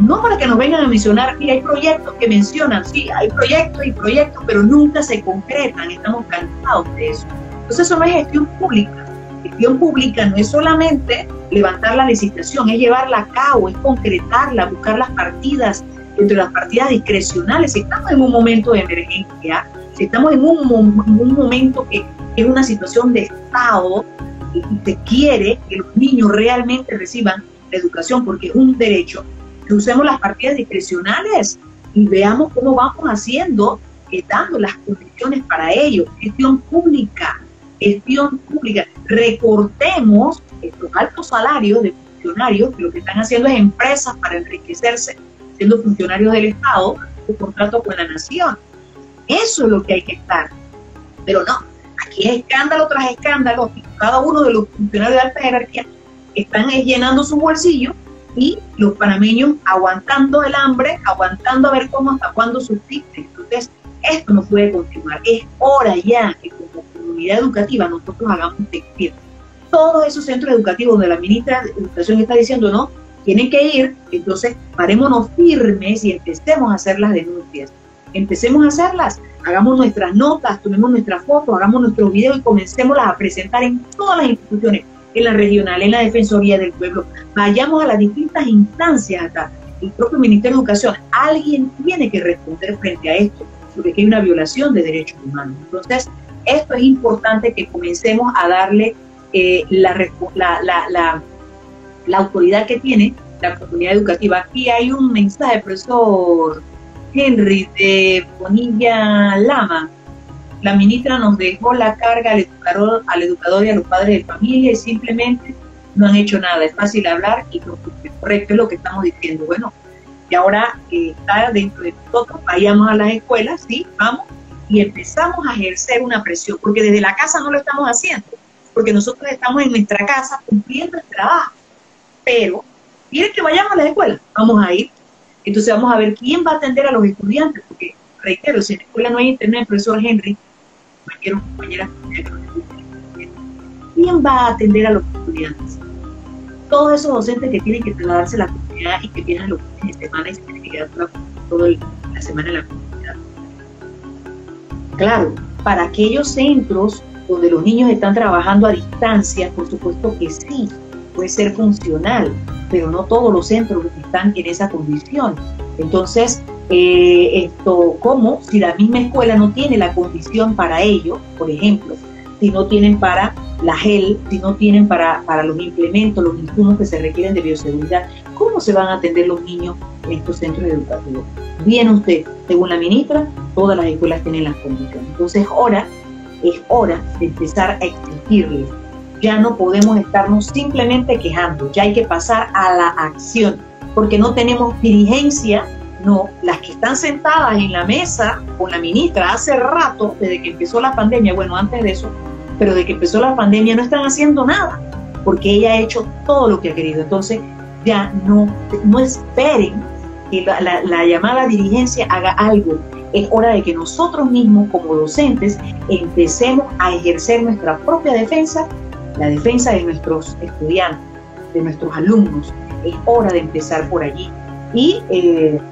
No para que nos vengan a mencionar, mira, hay proyectos que mencionan, sí, hay proyectos y proyectos, pero nunca se concretan, estamos cansados de eso. Entonces eso no es gestión pública. Gestión pública no es solamente levantar la licitación, es llevarla a cabo, es concretarla, buscar las partidas, entre las partidas discrecionales. Si estamos en un momento de emergencia, si estamos en un momento que es una situación de Estado y se quiere que los niños realmente reciban la educación porque es un derecho, que usemos las partidas discrecionales y veamos cómo vamos haciendo, dando las condiciones para ello. Gestión pública, gestión pública. Recortemos estos altos salarios de funcionarios que lo que están haciendo es empresas para enriquecerse, siendo funcionarios del Estado, su contrato con la nación. Eso es lo que hay que estar. Pero no, aquí es escándalo tras escándalo. Cada uno de los funcionarios de alta jerarquía están llenando sus bolsillos y los panameños aguantando el hambre, aguantando a ver cómo hasta cuándo subsisten. Entonces, esto no puede continuar. Es hora ya que como comunidad educativa nosotros hagamos sentir. Todos esos centros educativos donde la ministra de Educación está diciendo no, tienen que ir, entonces parémonos firmes y empecemos a hacer las denuncias. Empecemos a hacerlas, hagamos nuestras notas, tomemos nuestras fotos, hagamos nuestros videos y comencémoslas a presentar en todas las instituciones, en la regional, en la Defensoría del Pueblo. Vayamos a las distintas instancias, hasta el propio Ministerio de Educación. Alguien tiene que responder frente a esto, sobre que hay una violación de derechos humanos. Entonces, esto es importante que comencemos a darle la autoridad que tiene la comunidad educativa. Aquí hay un mensaje, profesor Henry, de Bonilla Lama. La ministra nos dejó la carga al educador y a los padres de familia y simplemente no han hecho nada. Es fácil hablar y lo correcto es lo que estamos diciendo. Bueno, y ahora está dentro de nosotros, vayamos a las escuelas, sí, vamos, y empezamos a ejercer una presión, porque desde la casa no lo estamos haciendo, porque nosotros estamos en nuestra casa cumpliendo el trabajo. Pero, quieren que vayamos a las escuelas, vamos a ir. Entonces vamos a ver quién va a atender a los estudiantes, porque reitero, si en la escuela no hay internet, profesor Henry, compañeros, compañeras, ¿quién va a atender a los estudiantes? Todos esos docentes que tienen que trasladarse a la comunidad y que vienen los fines de semana y se tienen que quedar toda la semana en la comunidad. Claro, para aquellos centros donde los niños están trabajando a distancia, por supuesto que sí, puede ser funcional, pero no todos los centros están en esa condición. Entonces, ¿cómo? Si la misma escuela no tiene la condición para ello, por ejemplo, si no tienen para la gel, si no tienen para los implementos, los insumos que se requieren de bioseguridad, ¿cómo se van a atender los niños en estos centros educativos? Bien usted, según la ministra, todas las escuelas tienen las condiciones. Entonces, es hora de empezar a exigirles. Ya no podemos estarnos simplemente quejando, ya hay que pasar a la acción, porque no tenemos dirigencia. No, las que están sentadas en la mesa con la ministra hace rato, desde que empezó la pandemia, bueno, antes de eso, pero desde que empezó la pandemia no están haciendo nada, porque ella ha hecho todo lo que ha querido. Entonces, ya no esperen que la llamada dirigencia haga algo. Es hora de que nosotros mismos, como docentes, empecemos a ejercer nuestra propia defensa, la defensa de nuestros estudiantes, de nuestros alumnos. Es hora de empezar por allí. Y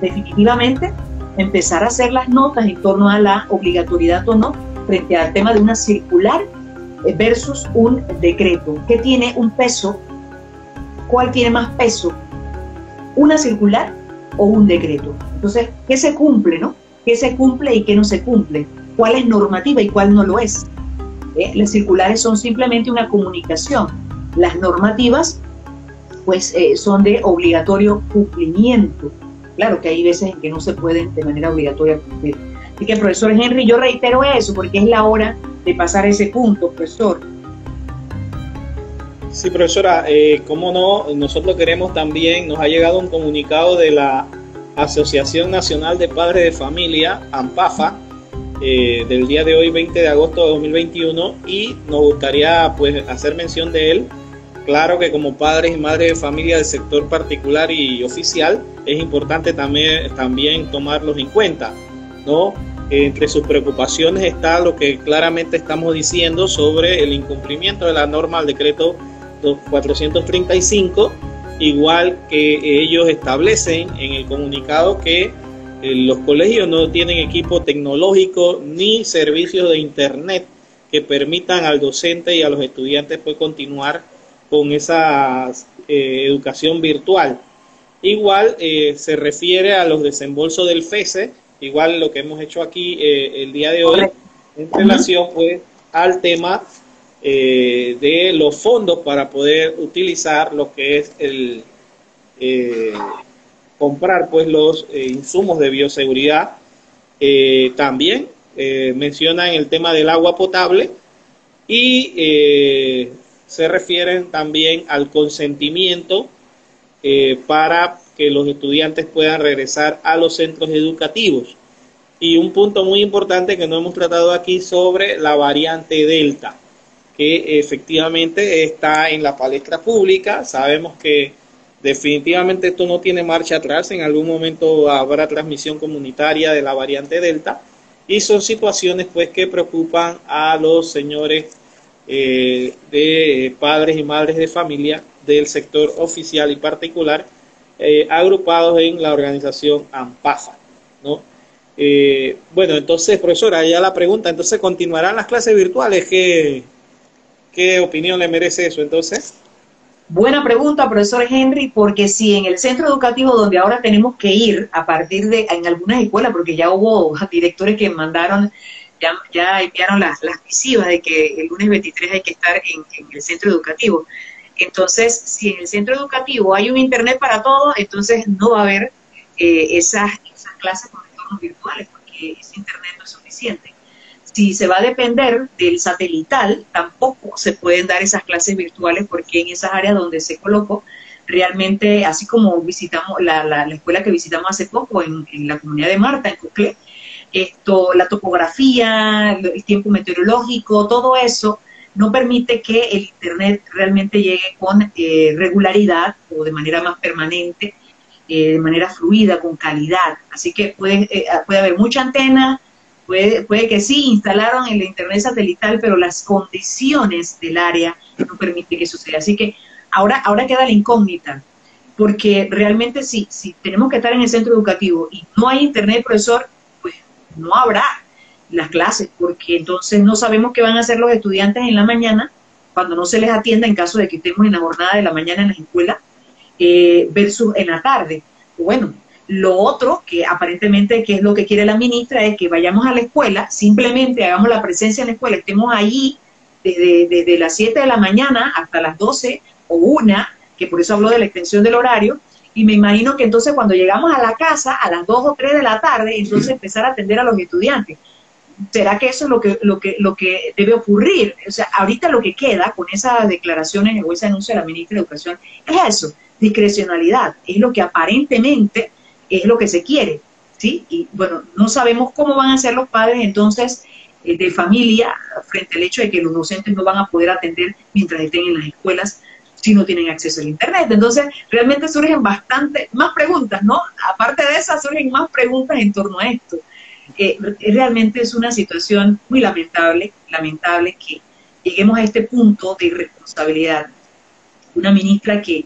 definitivamente empezar a hacer las notas en torno a la obligatoriedad o no frente al tema de una circular versus un decreto. ¿Qué tiene un peso? ¿Cuál tiene más peso? ¿Una circular o un decreto? Entonces, ¿qué se cumple, no? ¿Qué se cumple y qué no se cumple? ¿Cuál es normativa y cuál no lo es? Las circulares son simplemente una comunicación. Las normativas pues son de obligatorio cumplimiento. Claro que hay veces en que no se pueden de manera obligatoria cumplir. Así que, profesor Henry, yo reitero eso, porque es la hora de pasar ese punto, profesor. Sí, profesora, cómo no, nosotros queremos también, nos ha llegado un comunicado de la Asociación Nacional de Padres de Familia, AMPAFA, del día de hoy, 20 de agosto de 2021, y nos gustaría pues hacer mención de él. Claro que como padres y madres de familia del sector particular y oficial es importante también tomarlos en cuenta, ¿no? Entre sus preocupaciones está lo que claramente estamos diciendo sobre el incumplimiento de la norma al decreto 435, igual que ellos establecen en el comunicado que los colegios no tienen equipo tecnológico ni servicios de internet que permitan al docente y a los estudiantes pues continuar con esa educación virtual. Igual se refiere a los desembolsos del FESE, igual lo que hemos hecho aquí el día de hoy, en relación pues al tema de los fondos para poder utilizar lo que es el comprar pues los insumos de bioseguridad. También mencionan el tema del agua potable, y se refieren también al consentimiento para que los estudiantes puedan regresar a los centros educativos. Y un punto muy importante que no hemos tratado aquí sobre la variante Delta, que efectivamente está en la palestra pública. Sabemos que definitivamente esto no tiene marcha atrás, en algún momento habrá transmisión comunitaria de la variante Delta, y son situaciones pues que preocupan a los señores de padres y madres de familia del sector oficial y particular, agrupados en la organización AMPAFA, ¿no? Bueno, entonces, profesora, ya la pregunta, entonces, ¿continuarán las clases virtuales? ¿Qué opinión le merece eso, entonces? Buena pregunta, profesor Henry, porque si en el centro educativo donde ahora tenemos que ir a partir de, en algunas escuelas, porque ya hubo directores que mandaron, ya enviaron las misivas de que el lunes 23 hay que estar en el centro educativo. Entonces, si en el centro educativo hay un internet para todos, entonces no va a haber esas clases con entornos virtuales, porque ese internet no es suficiente. Si se va a depender del satelital, tampoco se pueden dar esas clases virtuales, porque en esas áreas donde se colocó, realmente, así como visitamos la escuela que visitamos hace poco en la comunidad de Marta, en Coclé, la topografía, el tiempo meteorológico, todo eso no permite que el internet realmente llegue con regularidad o de manera más permanente, de manera fluida, con calidad. Así que puede haber mucha antena. Puede que sí, instalaron el internet satelital, pero las condiciones del área no permiten que suceda. Así que ahora queda la incógnita, porque realmente si tenemos que estar en el centro educativo y no hay internet, profesor, pues no habrá las clases, porque entonces no sabemos qué van a hacer los estudiantes en la mañana cuando no se les atienda en caso de que estemos en la jornada de la mañana en las escuelas versus en la tarde. Bueno, lo otro, que aparentemente que es lo que quiere la ministra, es que vayamos a la escuela, simplemente hagamos la presencia en la escuela, estemos allí desde las 7 de la mañana hasta las 12 o 1, que por eso habló de la extensión del horario, y me imagino que entonces cuando llegamos a la casa, a las 2 o 3 de la tarde, entonces empezar a atender a los estudiantes. ¿Será que eso es lo que debe ocurrir? O sea, ahorita lo que queda con esas declaraciones o ese anuncio de la ministra de Educación es eso, discrecionalidad, es lo que aparentemente es lo que se quiere, ¿sí? Y bueno, no sabemos cómo van a ser los padres entonces de familia frente al hecho de que los docentes no van a poder atender mientras estén en las escuelas si no tienen acceso al internet. Entonces, realmente surgen bastante más preguntas, ¿no? Aparte de esas, surgen más preguntas en torno a esto. Realmente es una situación muy lamentable que lleguemos a este punto de irresponsabilidad. Una ministra que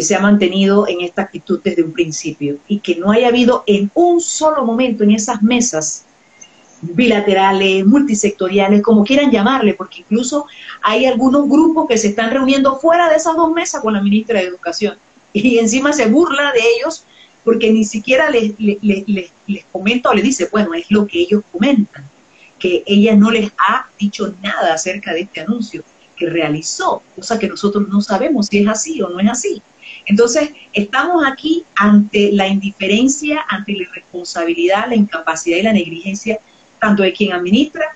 se ha mantenido en esta actitud desde un principio y que no haya habido en un solo momento en esas mesas bilaterales, multisectoriales, como quieran llamarle, porque incluso hay algunos grupos que se están reuniendo fuera de esas dos mesas con la ministra de Educación y encima se burla de ellos porque ni siquiera les comenta o les dice, bueno, es lo que ellos comentan, que ella no les ha dicho nada acerca de este anuncio que realizó, cosa que nosotros no sabemos si es así o no es así. Entonces, estamos aquí ante la indiferencia, ante la irresponsabilidad, la incapacidad y la negligencia, tanto de quien administra,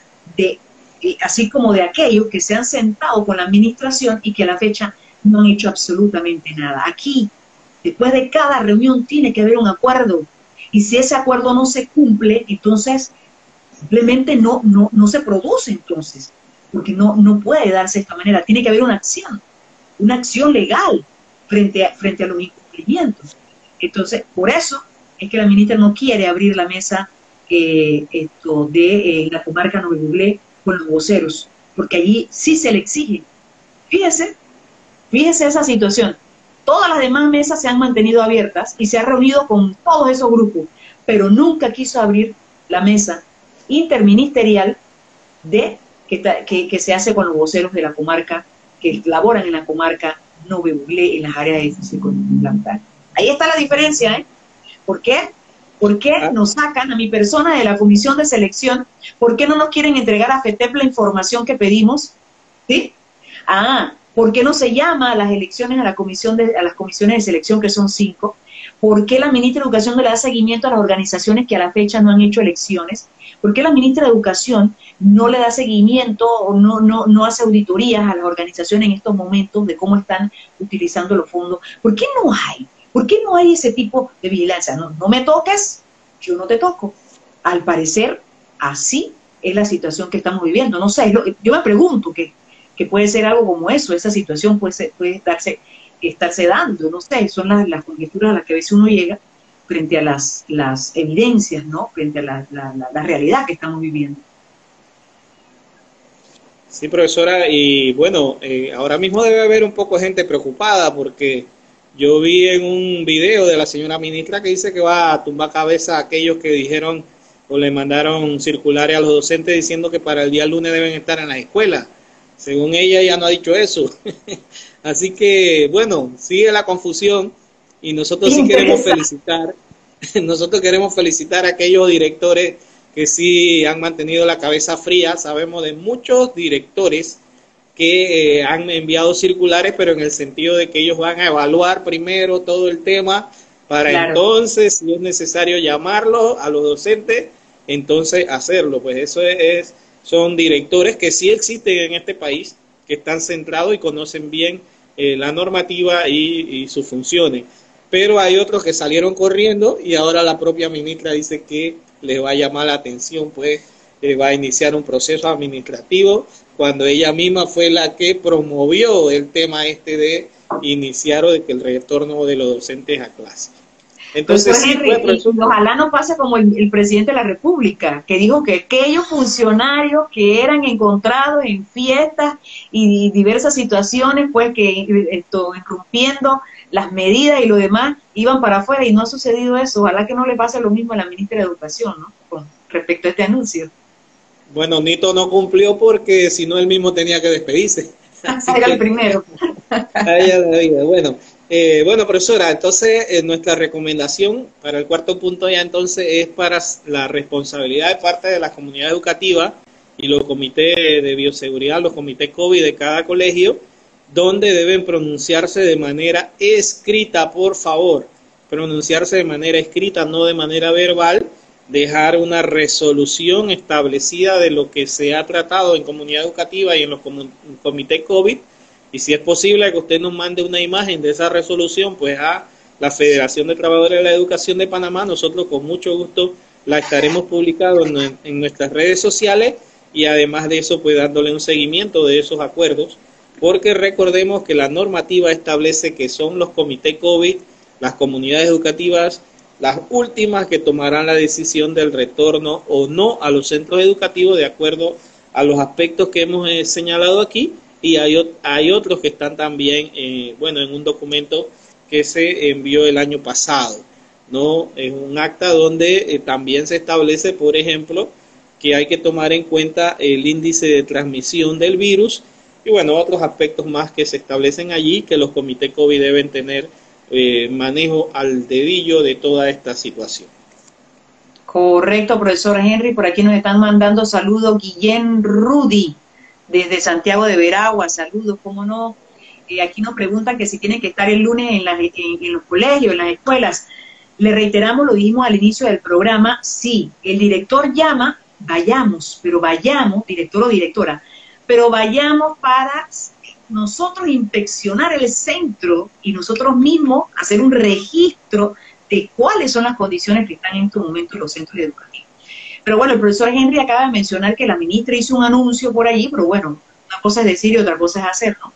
así como de aquellos que se han sentado con la administración y que a la fecha no han hecho absolutamente nada. Aquí, después de cada reunión, tiene que haber un acuerdo. Y si ese acuerdo no se cumple, entonces, simplemente no se produce entonces, porque no puede darse de esta manera. Tiene que haber una acción legal, frente a los incumplimientos. Entonces, por eso es que la ministra no quiere abrir la mesa de la comarca Nuevo Buglé con los voceros, porque allí sí se le exige. Fíjese esa situación. Todas las demás mesas se han mantenido abiertas y se ha reunido con todos esos grupos, pero nunca quiso abrir la mesa interministerial que se hace con los voceros de la comarca, que laboran en la comarca Nuevo Buglé en las áreas de físico-plantar. Ahí está la diferencia, ¿eh? ¿Por qué? ¿Por qué nos sacan a mi persona de la comisión de selección? ¿Por qué no nos quieren entregar a FETEP la información que pedimos? ¿Sí? ¿Por qué no se llama a las elecciones, a las comisiones de selección, que son 5? ¿Por qué la ministra de Educación no le da seguimiento a las organizaciones que a la fecha no han hecho elecciones? ¿Por qué la ministra de Educación no le da seguimiento o no hace auditorías a las organizaciones en estos momentos de cómo están utilizando los fondos? ¿Por qué no hay? ¿Por qué no hay ese tipo de vigilancia? No me toques, yo no te toco. Al parecer, así es la situación que estamos viviendo. No sé, yo me pregunto que puede ser algo como eso, esa situación puede estarse dando, no sé, son las conjeturas a las que a veces uno llega frente a las evidencias, ¿no? Frente a la realidad que estamos viviendo. Sí, profesora, y bueno, ahora mismo debe haber un poco de gente preocupada porque yo vi en un video de la señora ministra que dice que va a tumbar cabeza a aquellos que dijeron o le mandaron circulares a los docentes diciendo que para el día lunes deben estar en las escuelas. Según ella, ya no ha dicho eso. Así que, bueno, sigue la confusión y nosotros sí queremos felicitar. Nosotros queremos felicitar a aquellos directores que sí han mantenido la cabeza fría. Sabemos de muchos directores que han enviado circulares, pero en el sentido de que ellos van a evaluar primero todo el tema para entonces, si es necesario llamarlos a los docentes, entonces hacerlo. Pues eso son directores que sí existen en este país, que están centrados y conocen bien la normativa y sus funciones. Pero hay otros que salieron corriendo y ahora la propia ministra dice que les va a llamar la atención, pues va a iniciar un proceso administrativo cuando ella misma fue la que promovió el tema este de iniciar o de que el retorno de los docentes a clase. Entonces, sí, Henry, ojalá no pase como el presidente de la República, que dijo que aquellos funcionarios que eran encontrados en fiestas y diversas situaciones, pues que irrumpiendo las medidas y lo demás, iban para afuera y no ha sucedido eso. Ojalá que no le pase lo mismo a la ministra de Educación, ¿no? Con respecto a este anuncio. Bueno, Nito no cumplió porque si no él mismo tenía que despedirse. Era el primero. Bueno. Bueno, profesora, entonces nuestra recomendación para el cuarto punto ya entonces es para la responsabilidad de parte de la comunidad educativa y los comités de bioseguridad, los comités COVID de cada colegio, donde deben pronunciarse de manera escrita, por favor, pronunciarse de manera escrita, no de manera verbal, dejar una resolución establecida de lo que se ha tratado en comunidad educativa y en los comités COVID. Y si es posible que usted nos mande una imagen de esa resolución, pues a la Federación de Trabajadores de la Educación de Panamá, nosotros con mucho gusto la estaremos publicando en nuestras redes sociales y además de eso, pues dándole un seguimiento de esos acuerdos, porque recordemos que la normativa establece que son los comités COVID, las comunidades educativas, las últimas que tomarán la decisión del retorno o no a los centros educativos de acuerdo a los aspectos que hemos señalado aquí. Y hay otros que están también, bueno, en un documento que se envió el año pasado, ¿no? Es un acta donde también se establece, por ejemplo, que hay que tomar en cuenta el índice de transmisión del virus y, bueno, otros aspectos más que se establecen allí, que los comités COVID deben tener manejo al dedillo de toda esta situación. Correcto, profesor Henry. Por aquí nos están mandando saludos Guillén Rudy, desde Santiago de Veragua, saludos, cómo no. Aquí nos preguntan que si tienen que estar el lunes en los colegios, en las escuelas. Le reiteramos, lo dijimos al inicio del programa, sí, el director llama, vayamos, pero vayamos, director o directora, pero vayamos para nosotros inspeccionar el centro y nosotros mismos hacer un registro de cuáles son las condiciones que están en este momento los centros educativos. Pero bueno, el profesor Henry acaba de mencionar que la ministra hizo un anuncio por allí, pero bueno, una cosa es decir y otra cosa es hacer, ¿no?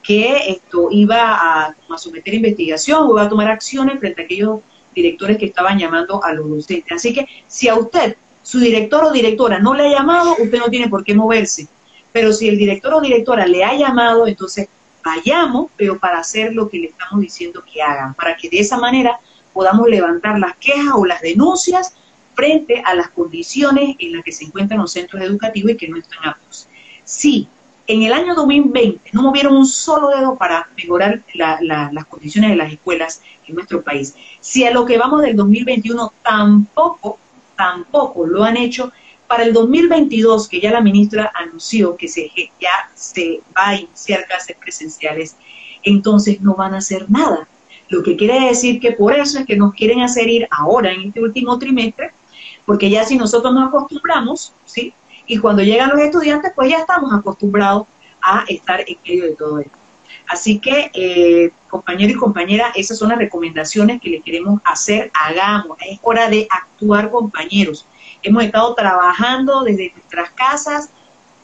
Que esto iba a someter investigación o iba a tomar acciones frente a aquellos directores que estaban llamando a los docentes. Así que si a usted, su director o directora, no le ha llamado, usted no tiene por qué moverse. Pero si el director o directora le ha llamado, entonces vayamos, pero para hacer lo que le estamos diciendo que hagan, para que de esa manera podamos levantar las quejas o las denuncias frente a las condiciones en las que se encuentran los centros educativos y que no están aptos. Sí, en el año 2020 no movieron un solo dedo para mejorar las condiciones de las escuelas en nuestro país. Si a lo que vamos del 2021 tampoco lo han hecho, para el 2022, que ya la ministra anunció que ya se va a iniciar clases presenciales, entonces no van a hacer nada. Lo que quiere decir que por eso es que nos quieren hacer ir ahora en este último trimestre porque ya si nosotros nos acostumbramos, ¿sí? Y cuando llegan los estudiantes, pues ya estamos acostumbrados a estar en medio de todo esto. Así que, compañero y compañera, esas son las recomendaciones que les queremos hacer. Hagamos, es hora de actuar, compañeros. Hemos estado trabajando desde nuestras casas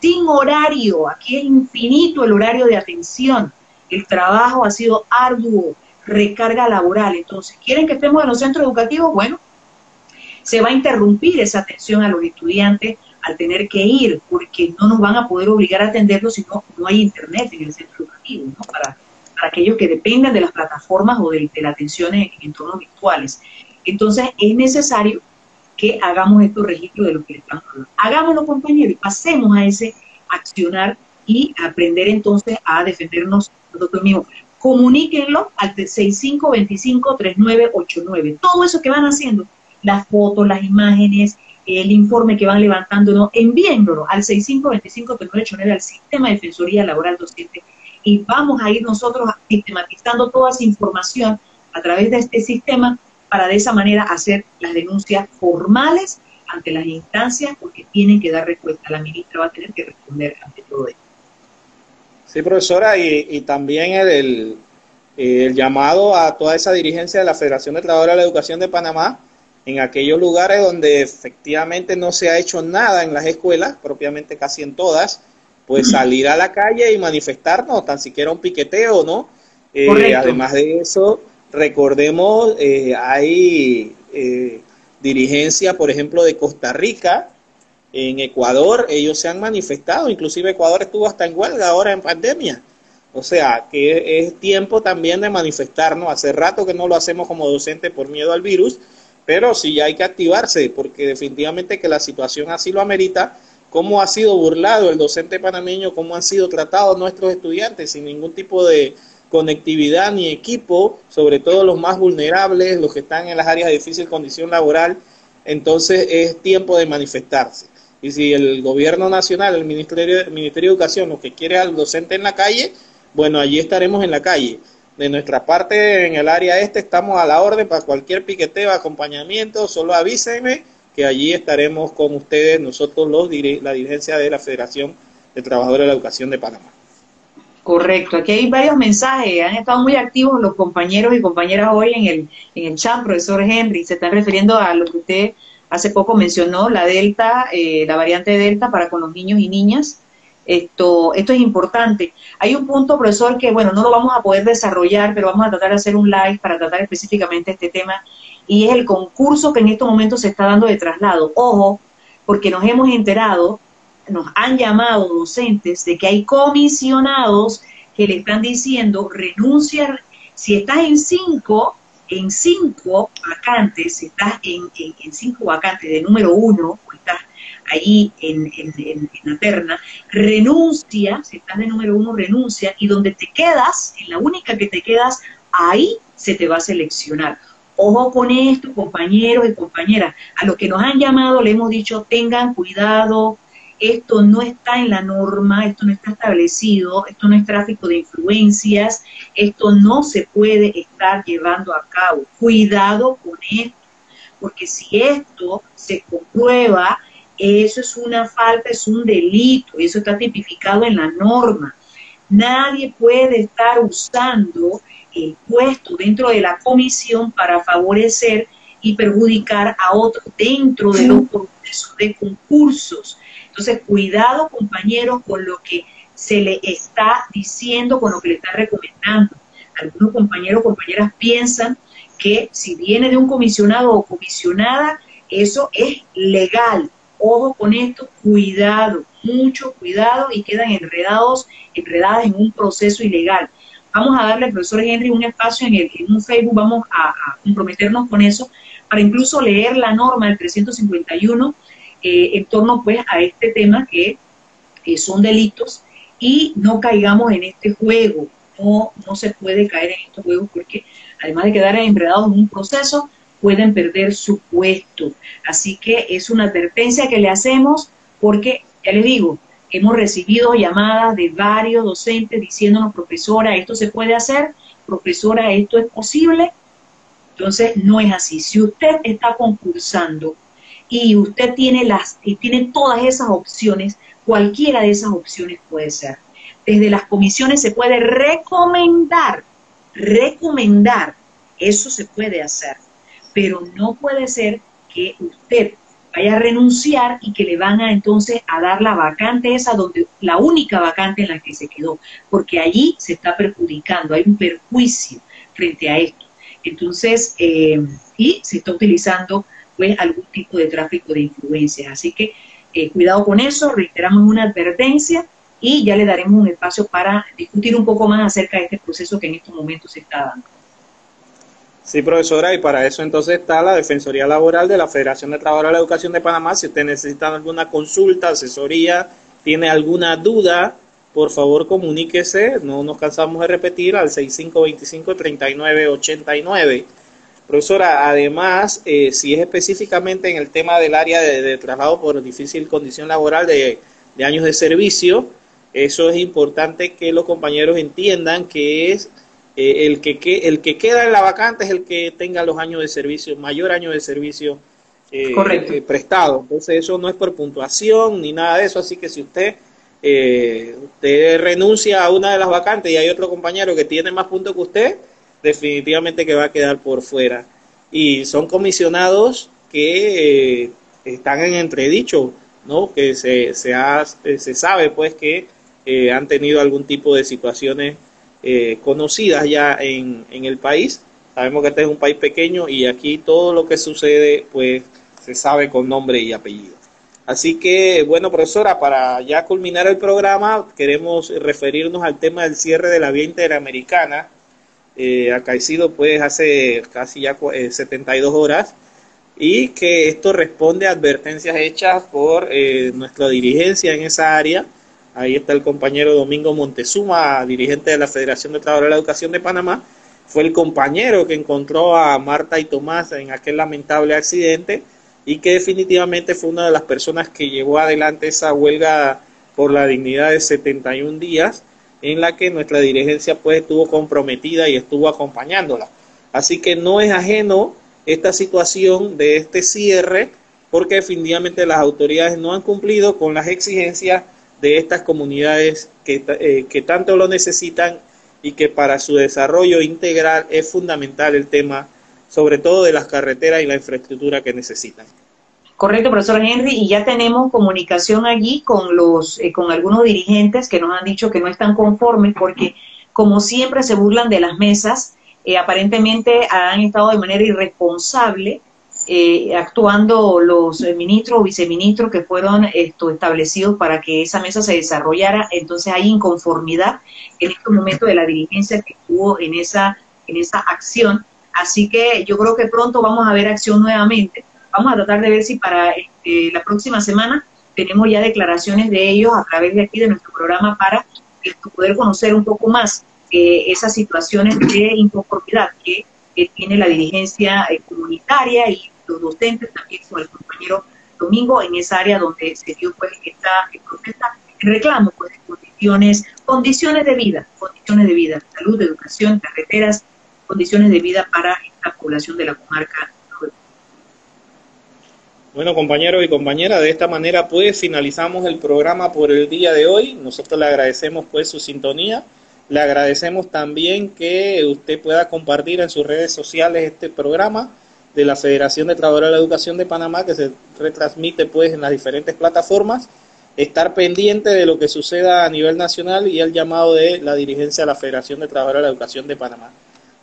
sin horario. Aquí es infinito el horario de atención. El trabajo ha sido arduo, recarga laboral. Entonces, ¿quieren que estemos en los centros educativos? Bueno, se va a interrumpir esa atención a los estudiantes al tener que ir, porque no nos van a poder obligar a atenderlos si no hay internet en el centro educativo, ¿no? Para aquellos que dependan de las plataformas o de la atención en entornos virtuales. Entonces, es necesario que hagamos estos registros de lo que les estamos hablando. Hagámoslo, compañeros, y pasemos a ese accionar y aprender entonces a defendernos nosotros mismos. Comuníquenlo al 6525-3989. Todo eso que van haciendo, las fotos, las imágenes, el informe que van levantándonos, enviéndolo al 6525-3989 al Sistema de Defensoría Laboral Docente, y vamos a ir nosotros sistematizando toda esa información a través de este sistema para de esa manera hacer las denuncias formales ante las instancias, porque tienen que dar respuesta. La ministra va a tener que responder ante todo esto. Sí, profesora, y también el llamado a toda esa dirigencia de la Federación de Trabajadores de la Educación de Panamá en aquellos lugares donde efectivamente no se ha hecho nada en las escuelas, propiamente casi en todas, pues salir a la calle y manifestarnos, tan siquiera un piqueteo, ¿no? Además de eso, recordemos, hay dirigencia, por ejemplo, de Costa Rica, en Ecuador, ellos se han manifestado, inclusive Ecuador estuvo hasta en huelga ahora en pandemia. O sea, que es tiempo también de manifestarnos. Hace rato que no lo hacemos como docentes por miedo al virus, pero sí hay que activarse, porque definitivamente que la situación así lo amerita. Cómo ha sido burlado el docente panameño, cómo han sido tratados nuestros estudiantes sin ningún tipo de conectividad ni equipo, sobre todo los más vulnerables, los que están en las áreas de difícil condición laboral. Entonces es tiempo de manifestarse. Y si el gobierno nacional, el Ministerio de Educación, lo que quiere al docente en la calle, bueno, allí estaremos en la calle. De nuestra parte, en el área este, estamos a la orden para cualquier piqueteo, acompañamiento, solo avísenme que allí estaremos con ustedes, nosotros la dirigencia de la Federación de Trabajadores de la Educación de Panamá. Correcto, aquí hay varios mensajes, han estado muy activos los compañeros y compañeras hoy en el chat, profesor Henry, se están refiriendo a lo que usted hace poco mencionó, la Delta, la variante Delta para con los niños y niñas. Esto es importante. Hay un punto, profesor, que bueno, no lo vamos a poder desarrollar, pero vamos a tratar de hacer un live para tratar específicamente este tema, y es el concurso que en estos momentos se está dando de traslado. Ojo, porque nos hemos enterado, nos han llamado docentes de que hay comisionados que le están diciendo renuncia. Si estás en cinco vacantes, si estás en cinco vacantes de número 1, o estás ahí en la terna, renuncia. Si estás de número 1, renuncia, y donde te quedas, en la única que te quedas, ahí se te va a seleccionar. Ojo con esto, compañeros y compañeras. A los que nos han llamado le hemos dicho, tengan cuidado. Esto no está en la norma, esto no está establecido, esto no es tráfico de influencias, esto no se puede estar llevando a cabo. Cuidado con esto, porque si esto se comprueba, eso es una falta, es un delito, eso está tipificado en la norma. Nadie puede estar usando el puesto dentro de la comisión para favorecer y perjudicar a otros dentro de los procesos de concursos. Entonces, cuidado, compañeros, con lo que se le está diciendo, con lo que le está recomendando. Algunos compañeros o compañeras piensan que si viene de un comisionado o comisionada, eso es legal. Ojo con esto, cuidado, mucho cuidado, y quedan enredadas en un proceso ilegal. Vamos a darle al profesor Henry un espacio en un Facebook, vamos a comprometernos con eso, para incluso leer la norma del 351, en torno pues a este tema que son delitos, y no caigamos en este juego. No se puede caer en estos juegos, porque además de quedar enredados en un proceso, pueden perder su puesto. Así que es una advertencia que le hacemos, porque ya les digo, hemos recibido llamadas de varios docentes diciéndonos, profesora, esto se puede hacer, profesora, esto es posible. Entonces no es así. Si usted está concursando y usted tiene todas esas opciones, cualquiera de esas opciones puede ser. Desde las comisiones se puede recomendar, eso se puede hacer, pero no puede ser que usted vaya a renunciar y que le van a entonces a dar la vacante esa, donde la única vacante en la que se quedó, porque allí se está perjudicando, hay un perjuicio frente a esto. Entonces, y se está utilizando pues algún tipo de tráfico de influencias, así que cuidado con eso, reiteramos una advertencia y ya le daremos un espacio para discutir un poco más acerca de este proceso que en estos momentos se está dando. Sí, profesora, y para eso entonces está la Defensoría Laboral de la Federación de Trabajadores de la Educación de Panamá. Si usted necesita alguna consulta, asesoría, tiene alguna duda, por favor comuníquese, no nos cansamos de repetir, al 6525-3989. Profesora, además, si es específicamente en el tema del área de traslado por difícil condición laboral de años de servicio, eso es importante que los compañeros entiendan que es... el que queda en la vacante es el que tenga los años de servicio, mayor año de servicio prestado. Entonces eso no es por puntuación ni nada de eso, así que si usted, usted renuncia a una de las vacantes y hay otro compañero que tiene más puntos que usted, definitivamente que va a quedar por fuera. Y son comisionados que están en entredicho, ¿no? Que se sabe pues que han tenido algún tipo de situaciones conocidas ya en el país. Sabemos que este es un país pequeño y aquí todo lo que sucede pues se sabe con nombre y apellido. Así que bueno, profesora, para ya culminar el programa queremos referirnos al tema del cierre de la vía interamericana acaecido pues hace casi ya 72 horas, y que esto responde a advertencias hechas por nuestra dirigencia en esa área. Ahí está el compañero Domingo Montezuma, dirigente de la Federación de Trabajadores de la Educación de Panamá. Fue el compañero que encontró a Marta y Tomás en aquel lamentable accidente y que definitivamente fue una de las personas que llevó adelante esa huelga por la dignidad de 71 días en la que nuestra dirigencia pues estuvo comprometida y estuvo acompañándola. Así que no es ajeno esta situación de este cierre, porque definitivamente las autoridades no han cumplido con las exigencias de estas comunidades que tanto lo necesitan y que para su desarrollo integral es fundamental el tema, sobre todo de las carreteras y la infraestructura que necesitan. Correcto, profesor Henry, y ya tenemos comunicación allí con los con algunos dirigentes que nos han dicho que no están conformes porque, como siempre, se burlan de las mesas. Aparentemente han estado de manera irresponsable actuando los ministros o viceministros que fueron establecidos para que esa mesa se desarrollara. Entonces hay inconformidad en este momento de la dirigencia que estuvo en esa acción, así que yo creo que pronto vamos a ver acción nuevamente. Vamos a tratar de ver si para la próxima semana tenemos ya declaraciones de ellos a través de aquí de nuestro programa para poder conocer un poco más esas situaciones de inconformidad que tiene la dirigencia comunitaria y los docentes, también con el compañero Domingo, en esa área donde se dio pues esta reclamo pues de condiciones de vida, salud, educación, carreteras, condiciones de vida para esta población de la comarca. Bueno, compañeros y compañeras, de esta manera pues finalizamos el programa por el día de hoy. Nosotros le agradecemos pues su sintonía. Le agradecemos también que usted pueda compartir en sus redes sociales este programa de la Federación de Trabajadores de la Educación de Panamá, que se retransmite pues en las diferentes plataformas. Estar pendiente de lo que suceda a nivel nacional y el llamado de la dirigencia de la Federación de Trabajadores de la Educación de Panamá.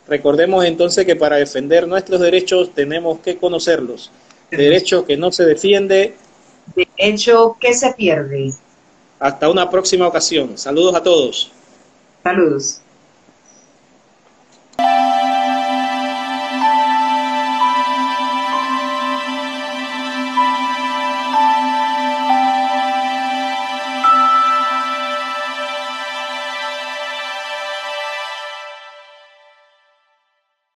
Recordemos entonces que para defender nuestros derechos tenemos que conocerlos. Derecho que no se defiende, derecho que se pierde. Hasta una próxima ocasión. Saludos a todos. Saludos.